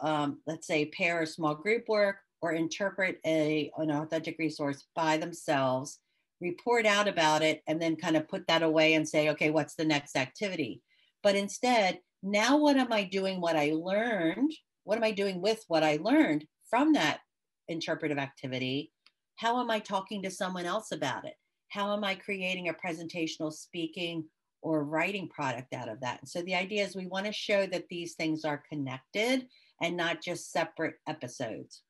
let's say, pair or small group work, or interpret an authentic resource by themselves, report out about it, and then kind of put that away and say, okay, what's the next activity? But instead, now what am I doing what I learned? What am I doing with what I learned from that interpretive activity? How am I talking to someone else about it? How am I creating a presentational, speaking, or writing product out of that? And so the idea is we want to show that these things are connected and not just separate episodes.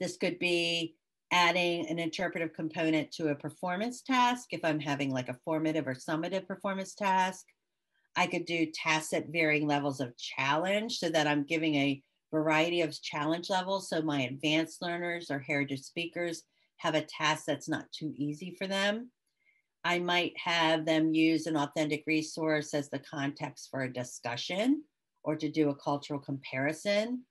This could be adding an interpretive component to a performance task. If I'm having like a formative or summative performance task, I could do tasks at varying levels of challenge so that I'm giving a variety of challenge levels. So my advanced learners or heritage speakers have a task that's not too easy for them. I might have them use an authentic resource as the context for a discussion or to do a cultural comparison.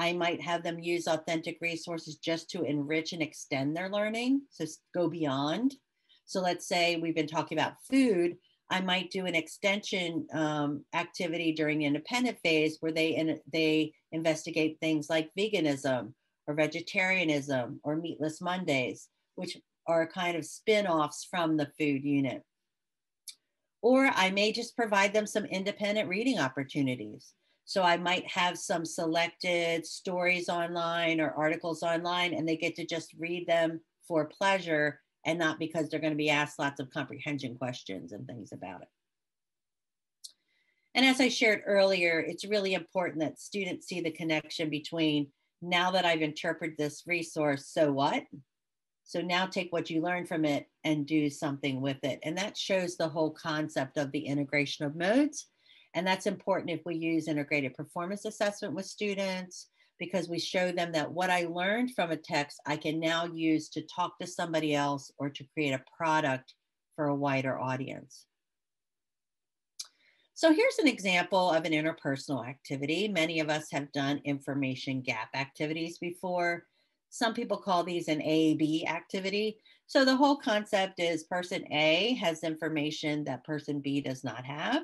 I might have them use authentic resources just to enrich and extend their learning, so go beyond. So let's say we've been talking about food, I might do an extension activity during the independent phase where they investigate things like veganism or vegetarianism or meatless Mondays, which are kind of spin-offs from the food unit. Or I may just provide them some independent reading opportunities. So I might have some selected stories online or articles online, and they get to just read them for pleasure and not because they're going to be asked lots of comprehension questions and things about it. And as I shared earlier, it's really important that students see the connection between now that I've interpreted this resource, so what? So now take what you learned from it and do something with it. And that shows the whole concept of the integration of modes. And that's important if we use integrated performance assessment with students, because we show them that what I learned from a text, I can now use to talk to somebody else or to create a product for a wider audience. So here's an example of an interpersonal activity. Many of us have done information gap activities before. Some people call these an A/B activity. So the whole concept is person A has information that person B does not have,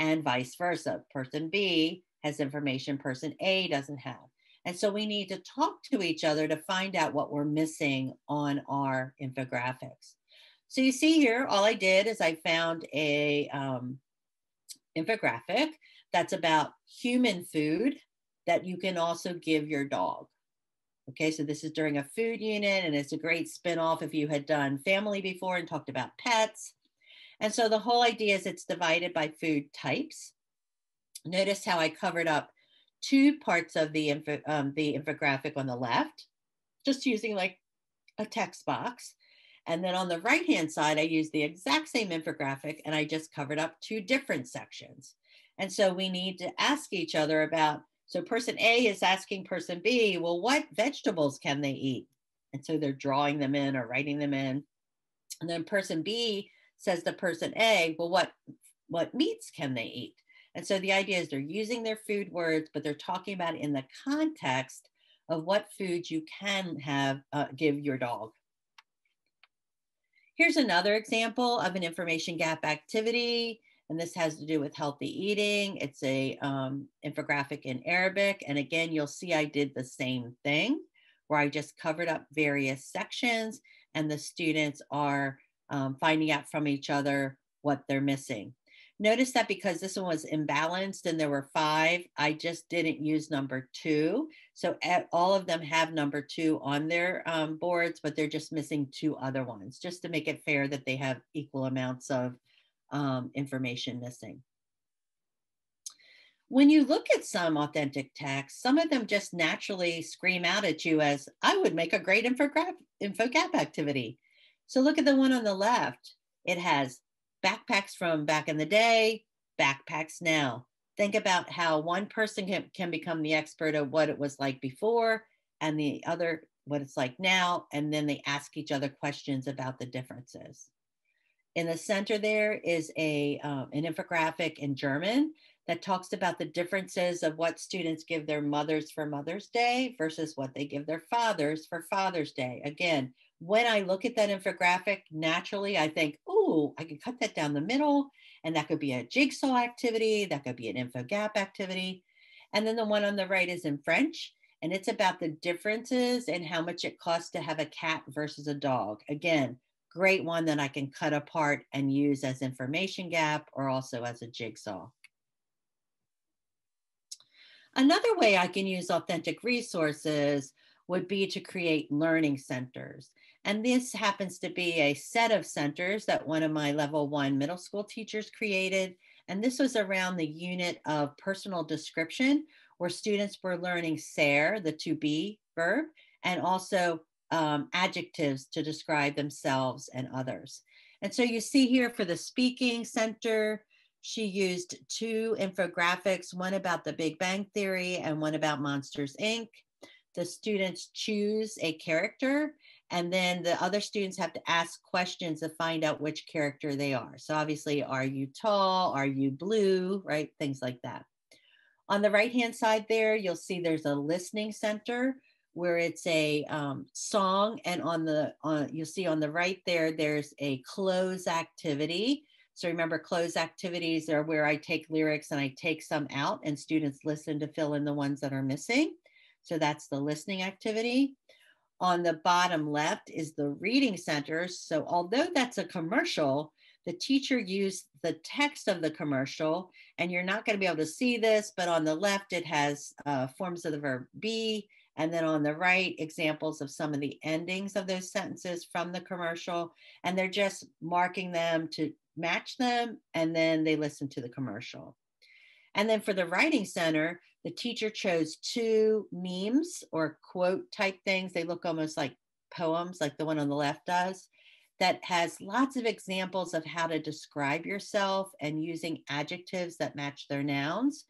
and vice versa. Person B has information person A doesn't have. And so we need to talk to each other to find out what we're missing on our infographics. So you see here, all I did is I found a infographic that's about human food that you can also give your dog. Okay, so this is during a food unit, and it's a great spinoff if you had done family before and talked about pets. And so the whole idea is it's divided by food types. Notice how I covered up two parts of the infographic on the left, just using like a text box. And then on the right-hand side, I used the exact same infographic, and I just covered up two different sections. And so we need to ask each other about, so person A is asking person B, well, what vegetables can they eat? And so they're drawing them in or writing them in. And then person B says to person A, well, what meats can they eat? And so the idea is they're using their food words, but they're talking about it in the context of what foods you can have, give your dog. Here's another example of an information gap activity. And this has to do with healthy eating. It's a infographic in Arabic. And again, you'll see I did the same thing where I just covered up various sections, and the students are finding out from each other what they're missing. Notice that because this one was imbalanced and there were 5, I just didn't use number 2. So all of them have number 2 on their boards, but they're just missing 2 other ones, just to make it fair that they have equal amounts of information missing. When you look at some authentic texts, some of them just naturally scream out at you as, I would make a great info gap activity. So look at the one on the left. It has backpacks from back in the day, backpacks now. Think about how one person can become the expert of what it was like before and the other what it's like now, and then they ask each other questions about the differences. In the center there is an infographic in German that talks about the differences of what students give their mothers for Mother's Day versus what they give their fathers for Father's Day. Again, when I look at that infographic, naturally I think, ooh, I could cut that down the middle, and that could be a jigsaw activity, that could be an infogap activity. And then the one on the right is in French, and it's about the differences and how much it costs to have a cat versus a dog. Again, great one that I can cut apart and use as information gap or also as a jigsaw. Another way I can use authentic resources would be to create learning centers. And this happens to be a set of centers that one of my level one middle school teachers created. And this was around the unit of personal description, where students were learning ser, the to be verb, and also adjectives to describe themselves and others. And so you see here for the speaking center, she used two infographics, one about the Big Bang Theory and one about Monsters, Inc. The students choose a character, and then the other students have to ask questions to find out which character they are. So obviously, are you tall? Are you blue? Right? Things like that. On the right-hand side there, you'll see there's a listening center where it's a song, and you'll see on the right there, there's a close activity. So remember, close activities are where I take lyrics and I take some out and students listen to fill in the ones that are missing. So that's the listening activity. On the bottom left is the reading center. So although that's a commercial, the teacher used the text of the commercial, and you're not going to be able to see this, but on the left, it has forms of the verb be, and then on the right, examples of some of the endings of those sentences from the commercial, and they're just marking them to match them, and then they listen to the commercial. And then for the writing center, the teacher chose two memes or quote type things. They look almost like poems, like the one on the left does, that has lots of examples of how to describe yourself and using adjectives that match their nouns.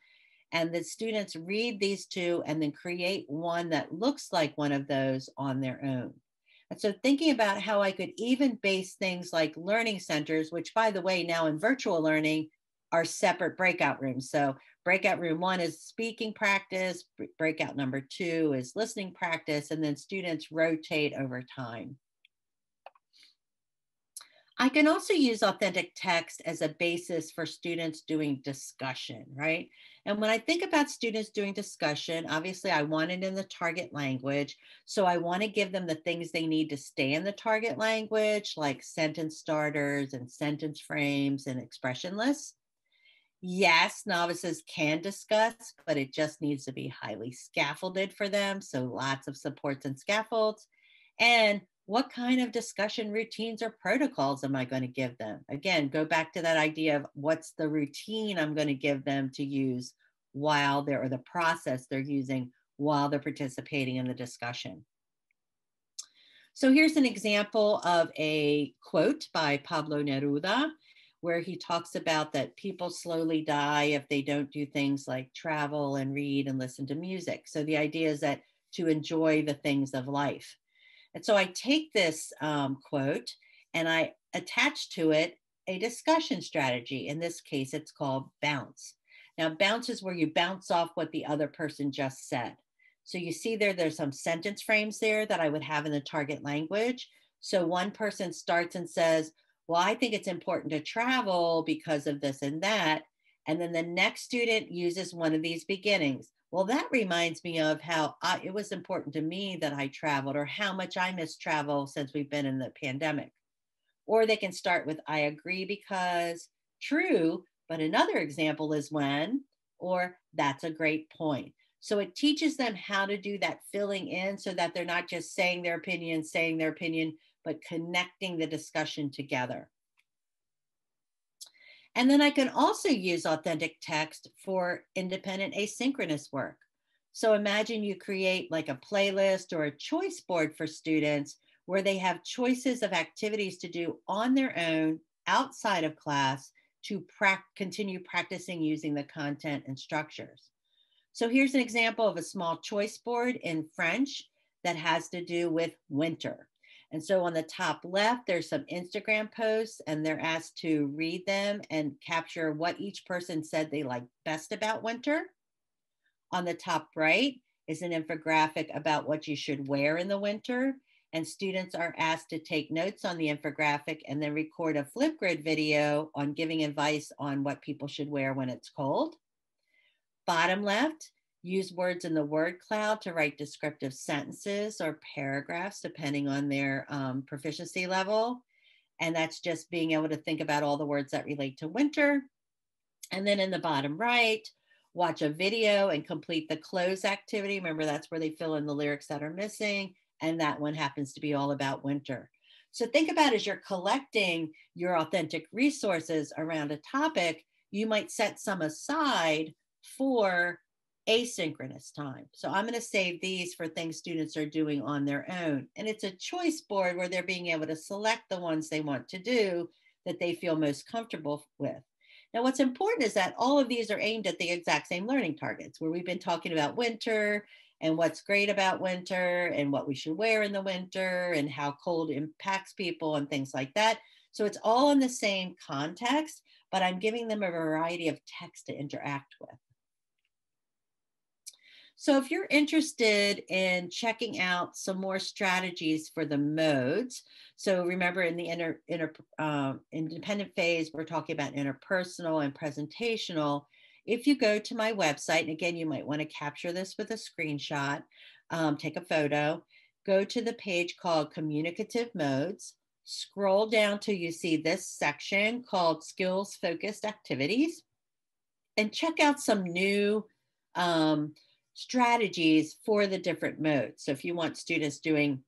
And the students read these two and then create one that looks like one of those on their own. And so thinking about how I could even base things like learning centers, which by the way, now in virtual learning are separate breakout rooms. So breakout room one is speaking practice, breakout number two is listening practice, and then students rotate over time. I can also use authentic text as a basis for students doing discussion, right? And when I think about students doing discussion, obviously I want it in the target language. So I want to give them the things they need to stay in the target language, like sentence starters and sentence frames and expression lists. Yes, novices can discuss, but it just needs to be highly scaffolded for them. So lots of supports and scaffolds. And what kind of discussion routines or protocols am I going to give them? Again, go back to that idea of what's the routine I'm going to give them to use while they're, or the process they're using while they're participating in the discussion. So here's an example of a quote by Pablo Neruda, where he talks about that people slowly die if they don't do things like travel and read and listen to music. So the idea is that to enjoy the things of life. And so I take this quote and I attach to it a discussion strategy. In this case, it's called bounce. Now, bounce is where you bounce off what the other person just said. So you see there's some sentence frames there that I would have in the target language. So one person starts and says, well, I think it's important to travel because of this and that. And then the next student uses one of these beginnings. Well, that reminds me of how it was important to me that I traveled, or how much I miss travel since we've been in the pandemic. Or they can start with, I agree because, true, but another example is when, or that's a great point. So it teaches them how to do that filling in so that they're not just saying their opinion, but connecting the discussion together. And then I can also use authentic text for independent asynchronous work. So imagine you create like a playlist or a choice board for students where they have choices of activities to do on their own outside of class to continue practicing using the content and structures. So here's an example of a small choice board in French that has to do with winter. And so on the top left, there's some Instagram posts, and they're asked to read them and capture what each person said they liked best about winter. On the top right is an infographic about what you should wear in the winter. And students are asked to take notes on the infographic and then record a Flipgrid video on giving advice on what people should wear when it's cold. Bottom left, use words in the word cloud to write descriptive sentences or paragraphs depending on their proficiency level. And that's just being able to think about all the words that relate to winter. And then in the bottom right, watch a video and complete the close activity. Remember, that's where they fill in the lyrics that are missing. And that one happens to be all about winter. So think about, as you're collecting your authentic resources around a topic, you might set some aside for asynchronous time. So I'm going to save these for things students are doing on their own. And it's a choice board where they're being able to select the ones they want to do that they feel most comfortable with. Now, what's important is that all of these are aimed at the exact same learning targets, where we've been talking about winter and what's great about winter and what we should wear in the winter and how cold impacts people and things like that. So it's all in the same context, but I'm giving them a variety of text to interact with. So if you're interested in checking out some more strategies for the modes, so remember in the independent phase, we're talking about interpersonal and presentational. If you go to my website, and again, you might want to capture this with a screenshot, take a photo, go to the page called Communicative Modes, scroll down till you see this section called Skills Focused Activities, and check out some new strategies for the different modes. So if you want students doing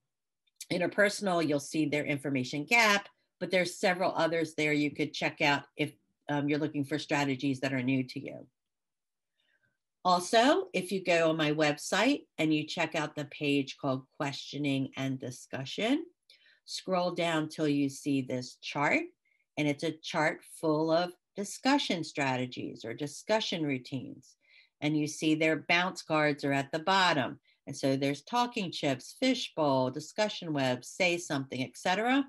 interpersonal, you'll see their information gap, but there's several others there you could check out if you're looking for strategies that are new to you. Also, if you go on my website and you check out the page called Questioning and Discussion, scroll down till you see this chart, and it's a chart full of discussion strategies or discussion routines. And you see their bounce cards are at the bottom. And so there's talking chips, fishbowl, discussion web, say something, etc.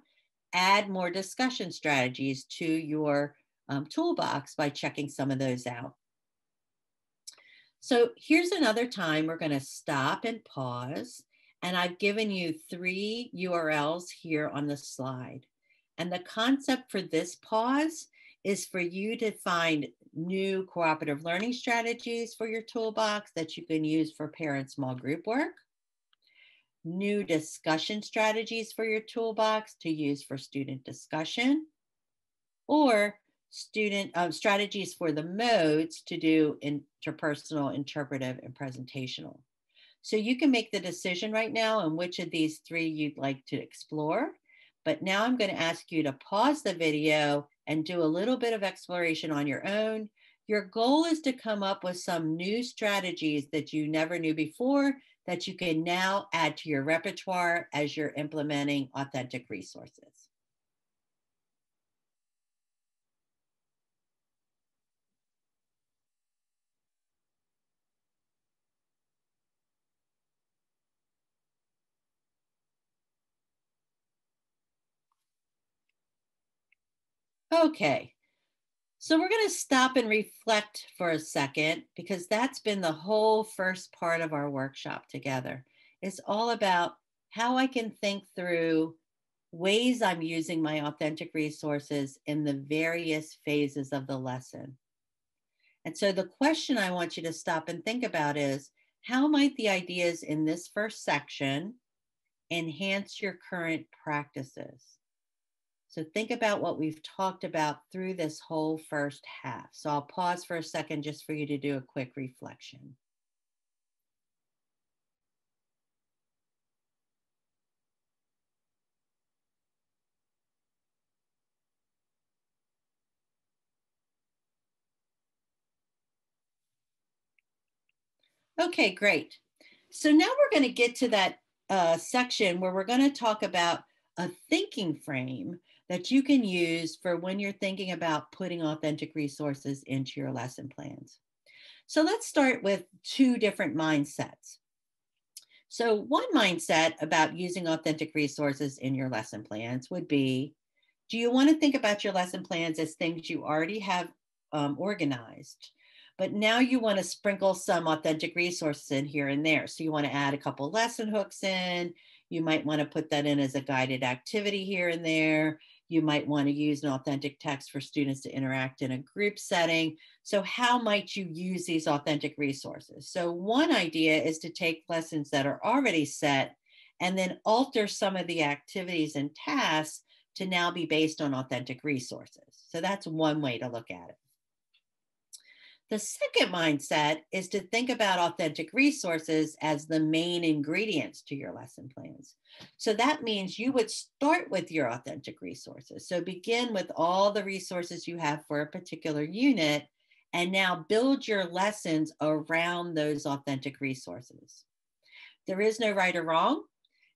Add more discussion strategies to your toolbox by checking some of those out. So here's another time we're going to stop and pause. And I've given you 3 URLs here on the slide. And the concept for this pause is for you to find new cooperative learning strategies for your toolbox that you can use for parent small group work, new discussion strategies for your toolbox to use for student discussion, or student strategies for the modes to do interpersonal, interpretive, and presentational. So you can make the decision right now on which of these 3 you'd like to explore. But now I'm going to ask you to pause the video and do a little bit of exploration on your own. Your goal is to come up with some new strategies that you never knew before that you can now add to your repertoire as you're implementing authentic resources. Okay, so we're going to stop and reflect for a second, because that's been the whole first part of our workshop together. It's all about how I can think through ways I'm using my authentic resources in the various phases of the lesson. And so the question I want you to stop and think about is, how might the ideas in this first section enhance your current practices? So think about what we've talked about through this whole first half. So I'll pause for a second just for you to do a quick reflection. Okay, great. So now we're going to get to that section where we're going to talk about a thinking frame that you can use for when you're thinking about putting authentic resources into your lesson plans. So let's start with 2 different mindsets. So one mindset about using authentic resources in your lesson plans would be, do you want to think about your lesson plans as things you already have organized, but now you want to sprinkle some authentic resources in here and there? So you want to add a couple lesson hooks in. You might want to put that in as a guided activity here and there. You might want to use an authentic text for students to interact in a group setting. So how might you use these authentic resources? So one idea is to take lessons that are already set and then alter some of the activities and tasks to now be based on authentic resources. So that's one way to look at it. The second mindset is to think about authentic resources as the main ingredients to your lesson plans. So that means you would start with your authentic resources. So begin with all the resources you have for a particular unit and now build your lessons around those authentic resources. There is no right or wrong.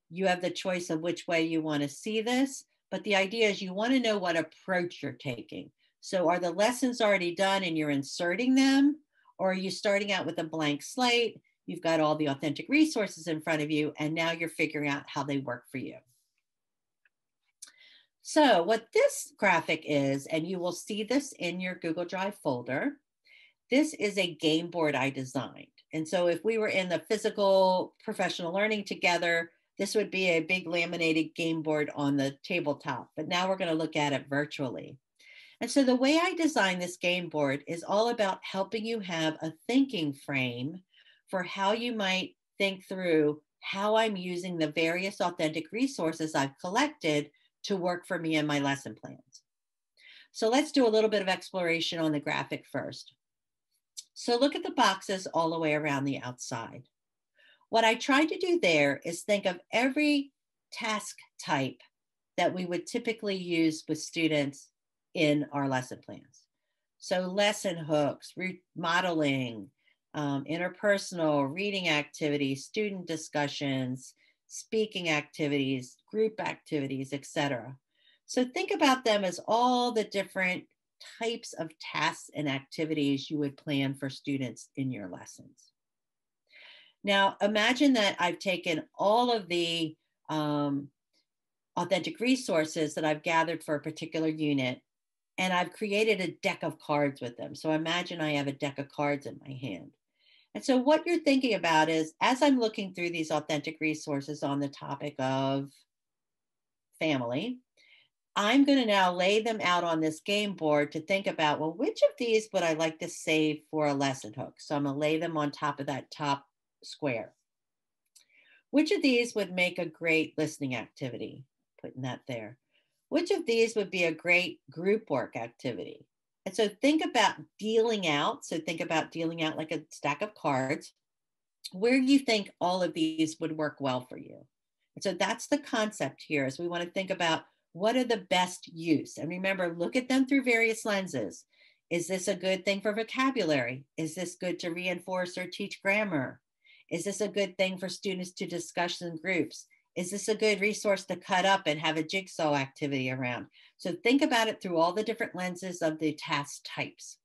You have the choice of which way you want to see this, but the idea is you want to know what approach you're taking. So are the lessons already done and you're inserting them, or are you starting out with a blank slate? You've got all the authentic resources in front of you and now you're figuring out how they work for you. So what this graphic is, and you will see this in your Google Drive folder, this is a game board I designed. And so if we were in the physical professional learning together, this would be a big laminated game board on the tabletop, but now we're going to look at it virtually. And so the way I designed this game board is all about helping you have a thinking frame for how you might think through how I'm using the various authentic resources I've collected to work for me in my lesson plans. So let's do a little bit of exploration on the graphic first. So look at the boxes all the way around the outside. What I tried to do there is think of every task type that we would typically use with students in our lesson plans. So lesson hooks, modeling, interpersonal, reading activities, student discussions, speaking activities, group activities, etc. So think about them as all the different types of tasks and activities you would plan for students in your lessons. Now imagine that I've taken all of the authentic resources that I've gathered for a particular unit, and I've created a deck of cards with them. So imagine I have a deck of cards in my hand. And so what you're thinking about is, as I'm looking through these authentic resources on the topic of family, I'm going to now lay them out on this game board to think about, well, which of these would I like to save for a lesson hook? So I'm going to lay them on top of that top square. Which of these would make a great listening activity? Putting that there. Which of these would be a great group work activity? And so think about dealing out. So think about dealing out like a stack of cards, where you think all of these would work well for you. And so that's the concept here, is we want to think about what are the best use. And remember, look at them through various lenses. Is this a good thing for vocabulary? Is this good to reinforce or teach grammar? Is this a good thing for students to discuss in groups? Is this a good resource to cut up and have a jigsaw activity around? So think about it through all the different lenses of the task types.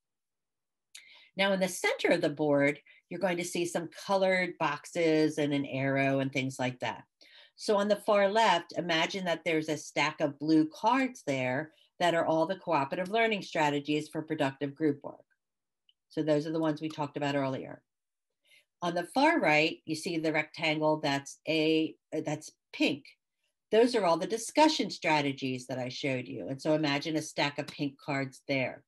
Now in the center of the board, you're going to see some colored boxes and an arrow and things like that. So on the far left, imagine that there's a stack of blue cards there that are all the cooperative learning strategies for productive group work. So those are the ones we talked about earlier. On the far right, you see the rectangle that's pink. Those are all the discussion strategies that I showed you. And so imagine a stack of pink cards there.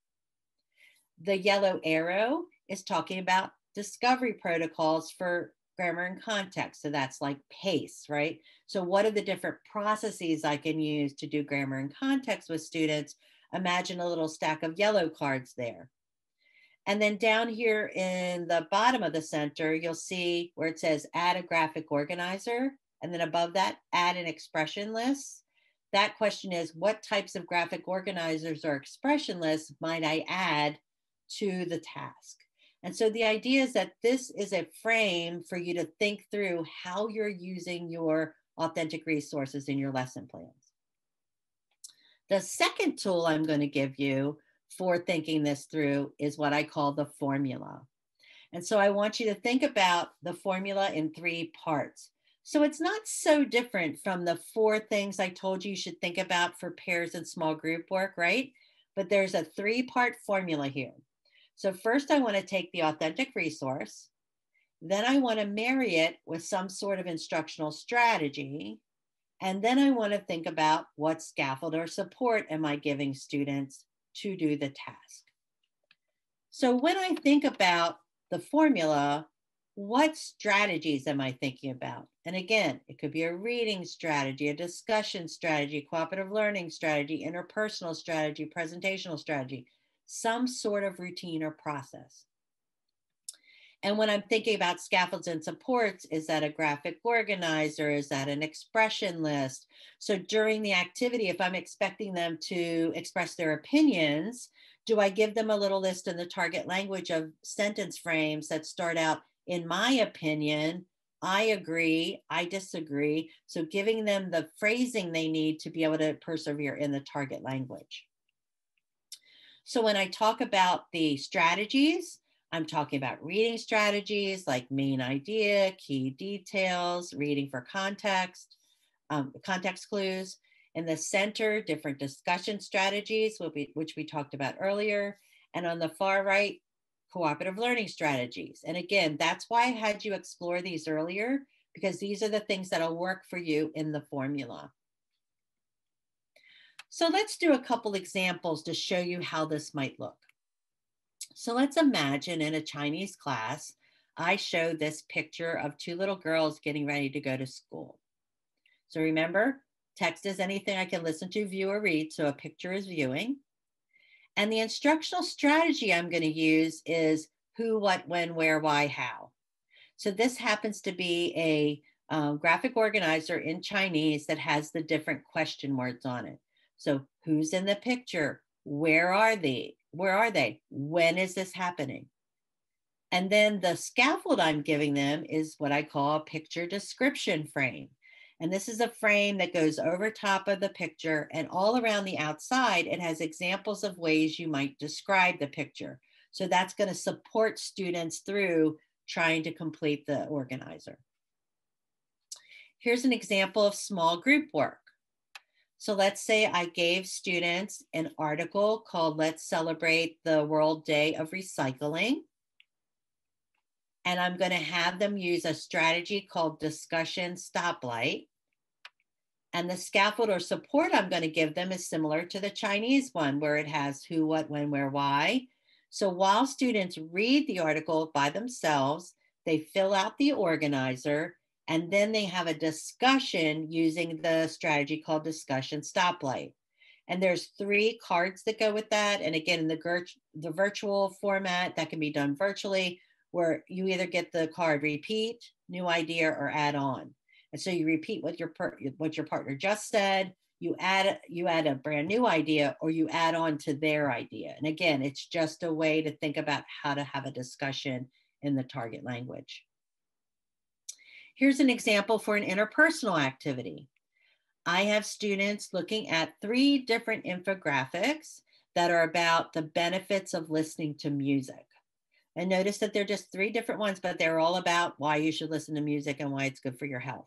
The yellow arrow is talking about discovery protocols for grammar and context. So that's like PACE, right? So what are the different processes I can use to do grammar and context with students? Imagine a little stack of yellow cards there. And then down here in the bottom of the center, you'll see where it says add a graphic organizer. And then above that, add an expression list. That question is, what types of graphic organizers or expression lists might I add to the task? And so the idea is that this is a frame for you to think through how you're using your authentic resources in your lesson plans. The second tool I'm going to give you for thinking this through is what I call the formula. And so I want you to think about the formula in three parts. So it's not so different from the 4 things I told you should think about for pairs and small group work, right? But there's a 3-part formula here. So first I want to take the authentic resource. Then I want to marry it with some sort of instructional strategy. And then I want to think about what scaffold or support am I giving students to do the task. So when I think about the formula, what strategies am I thinking about? And again, it could be a reading strategy, a discussion strategy, cooperative learning strategy, interpersonal strategy, presentational strategy, some sort of routine or process. And when I'm thinking about scaffolds and supports, is that a graphic organizer? Is that an expression list? So during the activity, if I'm expecting them to express their opinions, do I give them a little list in the target language of sentence frames that start out, in my opinion, I agree, I disagree. So giving them the phrasing they need to be able to persevere in the target language. So when I talk about the strategies, I'm talking about reading strategies like main idea, key details, reading for context, context clues. In the center, different discussion strategies, which we talked about earlier. And on the far right, cooperative learning strategies. And again, that's why I had you explore these earlier, because these are the things that'll work for you in the formula. So let's do a couple examples to show you how this might look. So let's imagine in a Chinese class, I show this picture of 2 little girls getting ready to go to school. So remember, text is anything I can listen to, view, or read, so a picture is viewing. And the instructional strategy I'm going to use is who, what, when, where, why, how. So this happens to be a graphic organizer in Chinese that has the different question words on it. So who's in the picture? Where are they? When is this happening? And then the scaffold I'm giving them is what I call a picture description frame. And this is a frame that goes over top of the picture, and all around the outside, it has examples of ways you might describe the picture. So that's going to support students through trying to complete the organizer. Here's an example of small group work. So let's say I gave students an article called Let's Celebrate the World Day of Recycling. And I'm going to have them use a strategy called discussion stoplight. And the scaffold or support I'm going to give them is similar to the Chinese one, where it has who, what, when, where, why. So while students read the article by themselves, they fill out the organizer, and then they have a discussion using the strategy called discussion stoplight. And there's 3 cards that go with that. And again, in the virtual format, that can be done virtually, where you either get the card repeat, new idea, or add on. And so you repeat what your partner just said, you add a brand new idea, or you add on to their idea. And again, it's just a way to think about how to have a discussion in the target language. Here's an example for an interpersonal activity. I have students looking at 3 different infographics that are about the benefits of listening to music. And notice that they're just 3 different ones, but they're all about why you should listen to music and why it's good for your health.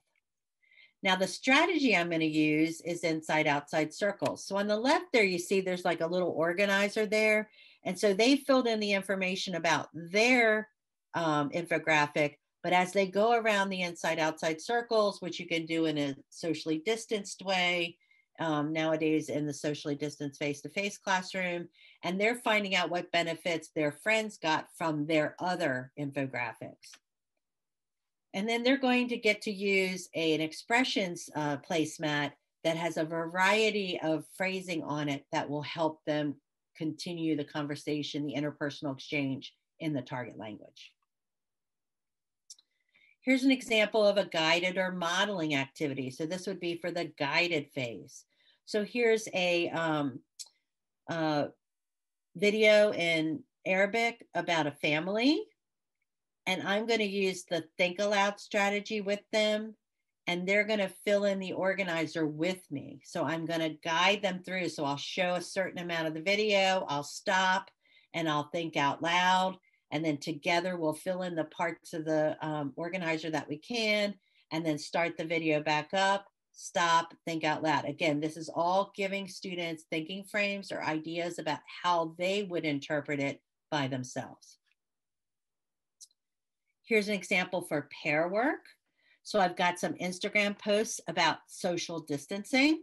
Now, the strategy I'm going to use is inside-outside circles. So on the left there, you see there's like a little organizer there. And so they filled in the information about their infographic. But as they go around the inside-outside circles, which you can do in a socially distanced way, nowadays in the socially distanced face-to-face classroom, and they're finding out what benefits their friends got from their other infographics. And then they're going to get to use an expressions placemat that has a variety of phrasing on it that will help them continue the conversation, the interpersonal exchange in the target language. Here's an example of a guided or modeling activity. So this would be for the guided phase. So here's a video in Arabic about a family. And I'm going to use the think aloud strategy with them. And they're going to fill in the organizer with me. So I'm going to guide them through. So I'll show a certain amount of the video. I'll stop and I'll think out loud. And then together we'll fill in the parts of the organizer that we can. and then start the video back up, stop, think out loud. Again, this is all giving students thinking frames or ideas about how they would interpret it by themselves. Here's an example for pair work. So I've got some Instagram posts about social distancing.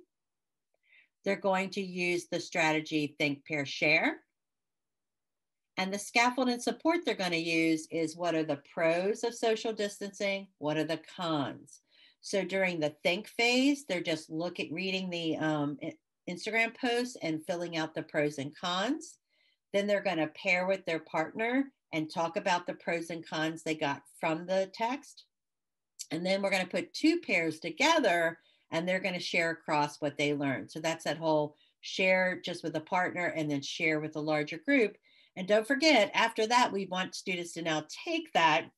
They're going to use the strategy think, pair, share. And the scaffold and support they're going to use is what are the pros of social distancing? What are the cons? So during the think phase, they're just reading the Instagram posts and filling out the pros and cons. Then they're going to pair with their partner and talk about the pros and cons they got from the text. And then we're going to put two pairs together and they're going to share across what they learned. So that's that whole share just with a partner and then share with a larger group. And don't forget, after that, we want students to now take that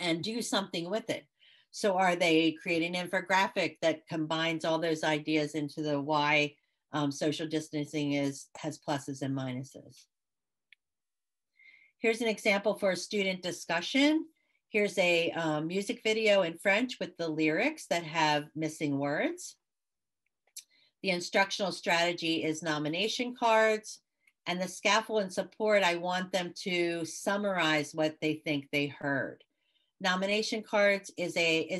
and do something with it. So are they creating an infographic that combines all those ideas into the why social distancing has pluses and minuses? Here's an example for a student discussion. Here's a music video in French with the lyrics that have missing words. The instructional strategy is nomination cards, and the scaffold and support, I want them to summarize what they think they heard. Nomination cards is kind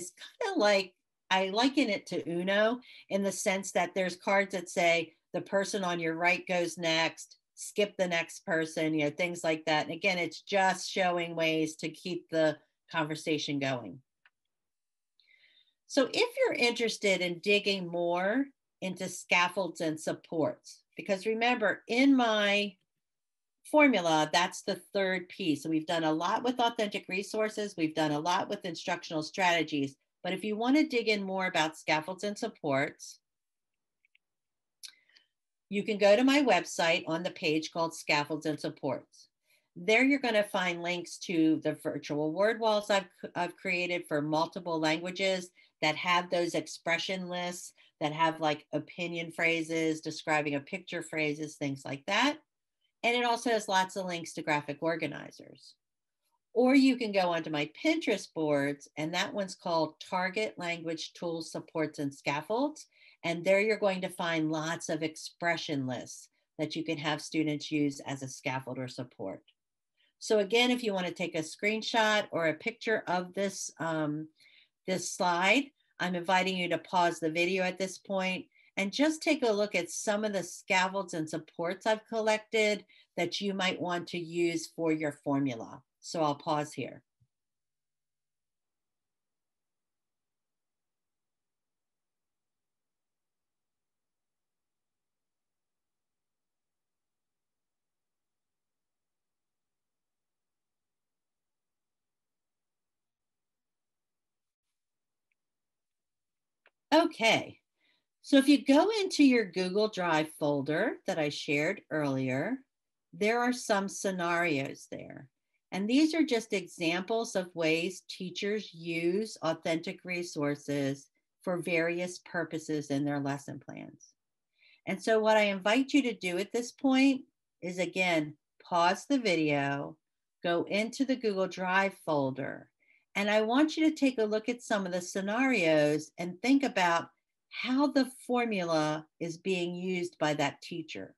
of like, I liken it to Uno in the sense that there's cards that say the person on your right goes next, skip the next person, you know, things like that. And again, it's just showing ways to keep the conversation going. So if you're interested in digging more into scaffolds and supports, because remember in my formula, that's the third piece. So we've done a lot with authentic resources. We've done a lot with instructional strategies, but if you want to dig in more about scaffolds and supports, you can go to my website on the page called Scaffolds and Supports. There you're going to find links to the virtual word walls I've created for multiple languages that have those expression lists that have like opinion phrases, describing a picture phrases, things like that. And it also has lots of links to graphic organizers. Or you can go onto my Pinterest boards, and that one's called Target Language Tools, Supports, and Scaffolds. And there you're going to find lots of expression lists that you can have students use as a scaffold or support. So again, if you want to take a screenshot or a picture of this, this slide, I'm inviting you to pause the video at this point and just take a look at some of the scaffolds and supports I've collected that you might want to use for your formula. So I'll pause here. Okay, so if you go into your Google Drive folder that I shared earlier, there are some scenarios there. And these are just examples of ways teachers use authentic resources for various purposes in their lesson plans. And so what I invite you to do at this point is, again, pause the video, go into the Google Drive folder, and I want you to take a look at some of the scenarios and think about how the formula is being used by that teacher.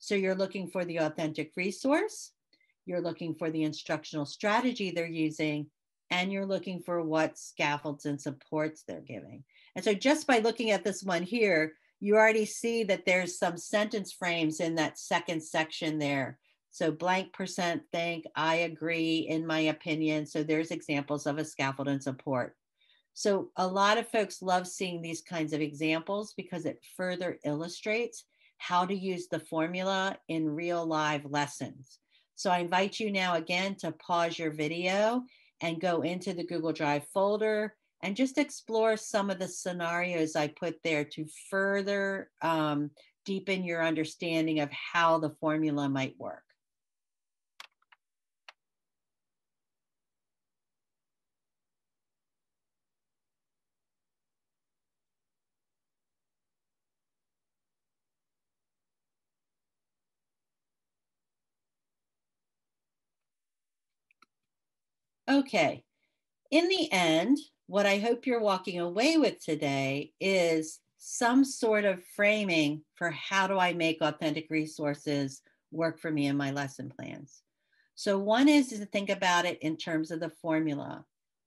So you're looking for the authentic resource, you're looking for the instructional strategy they're using, and you're looking for what scaffolds and supports they're giving. And so just by looking at this one here, you already see that there's some sentence frames in that second section there. So blank percent think, I agree, in my opinion. So there's examples of a scaffold and support. So a lot of folks love seeing these kinds of examples because it further illustrates how to use the formula in real live lessons. So I invite you now again to pause your video and go into the Google Drive folder and just explore some of the scenarios I put there to further deepen your understanding of how the formula might work. Okay, in the end, what I hope you're walking away with today is some sort of framing for how do I make authentic resources work for me in my lesson plans. So one is to think about it in terms of the formula.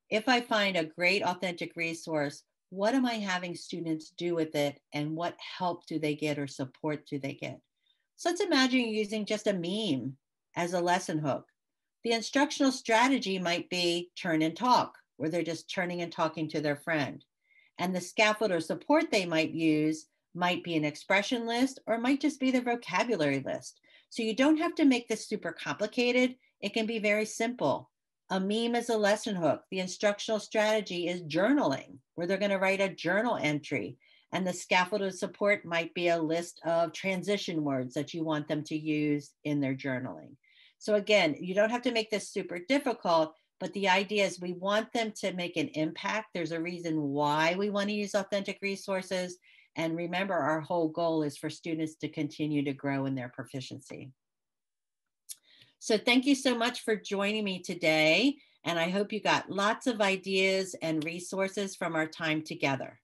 If I find a great authentic resource, what am I having students do with it, and what help do they get or support do they get? So let's imagine using just a meme as a lesson hook. The instructional strategy might be turn and talk, where they're just turning and talking to their friend. And the scaffold or support they might use might be an expression list, or might just be the vocabulary list. So you don't have to make this super complicated. It can be very simple. A meme is a lesson hook. The instructional strategy is journaling, where they're going to write a journal entry. And the scaffold or support might be a list of transition words that you want them to use in their journaling. So again, you don't have to make this super difficult, but the idea is we want them to make an impact. There's a reason why we want to use authentic resources. And remember, our whole goal is for students to continue to grow in their proficiency. So thank you so much for joining me today. And I hope you got lots of ideas and resources from our time together.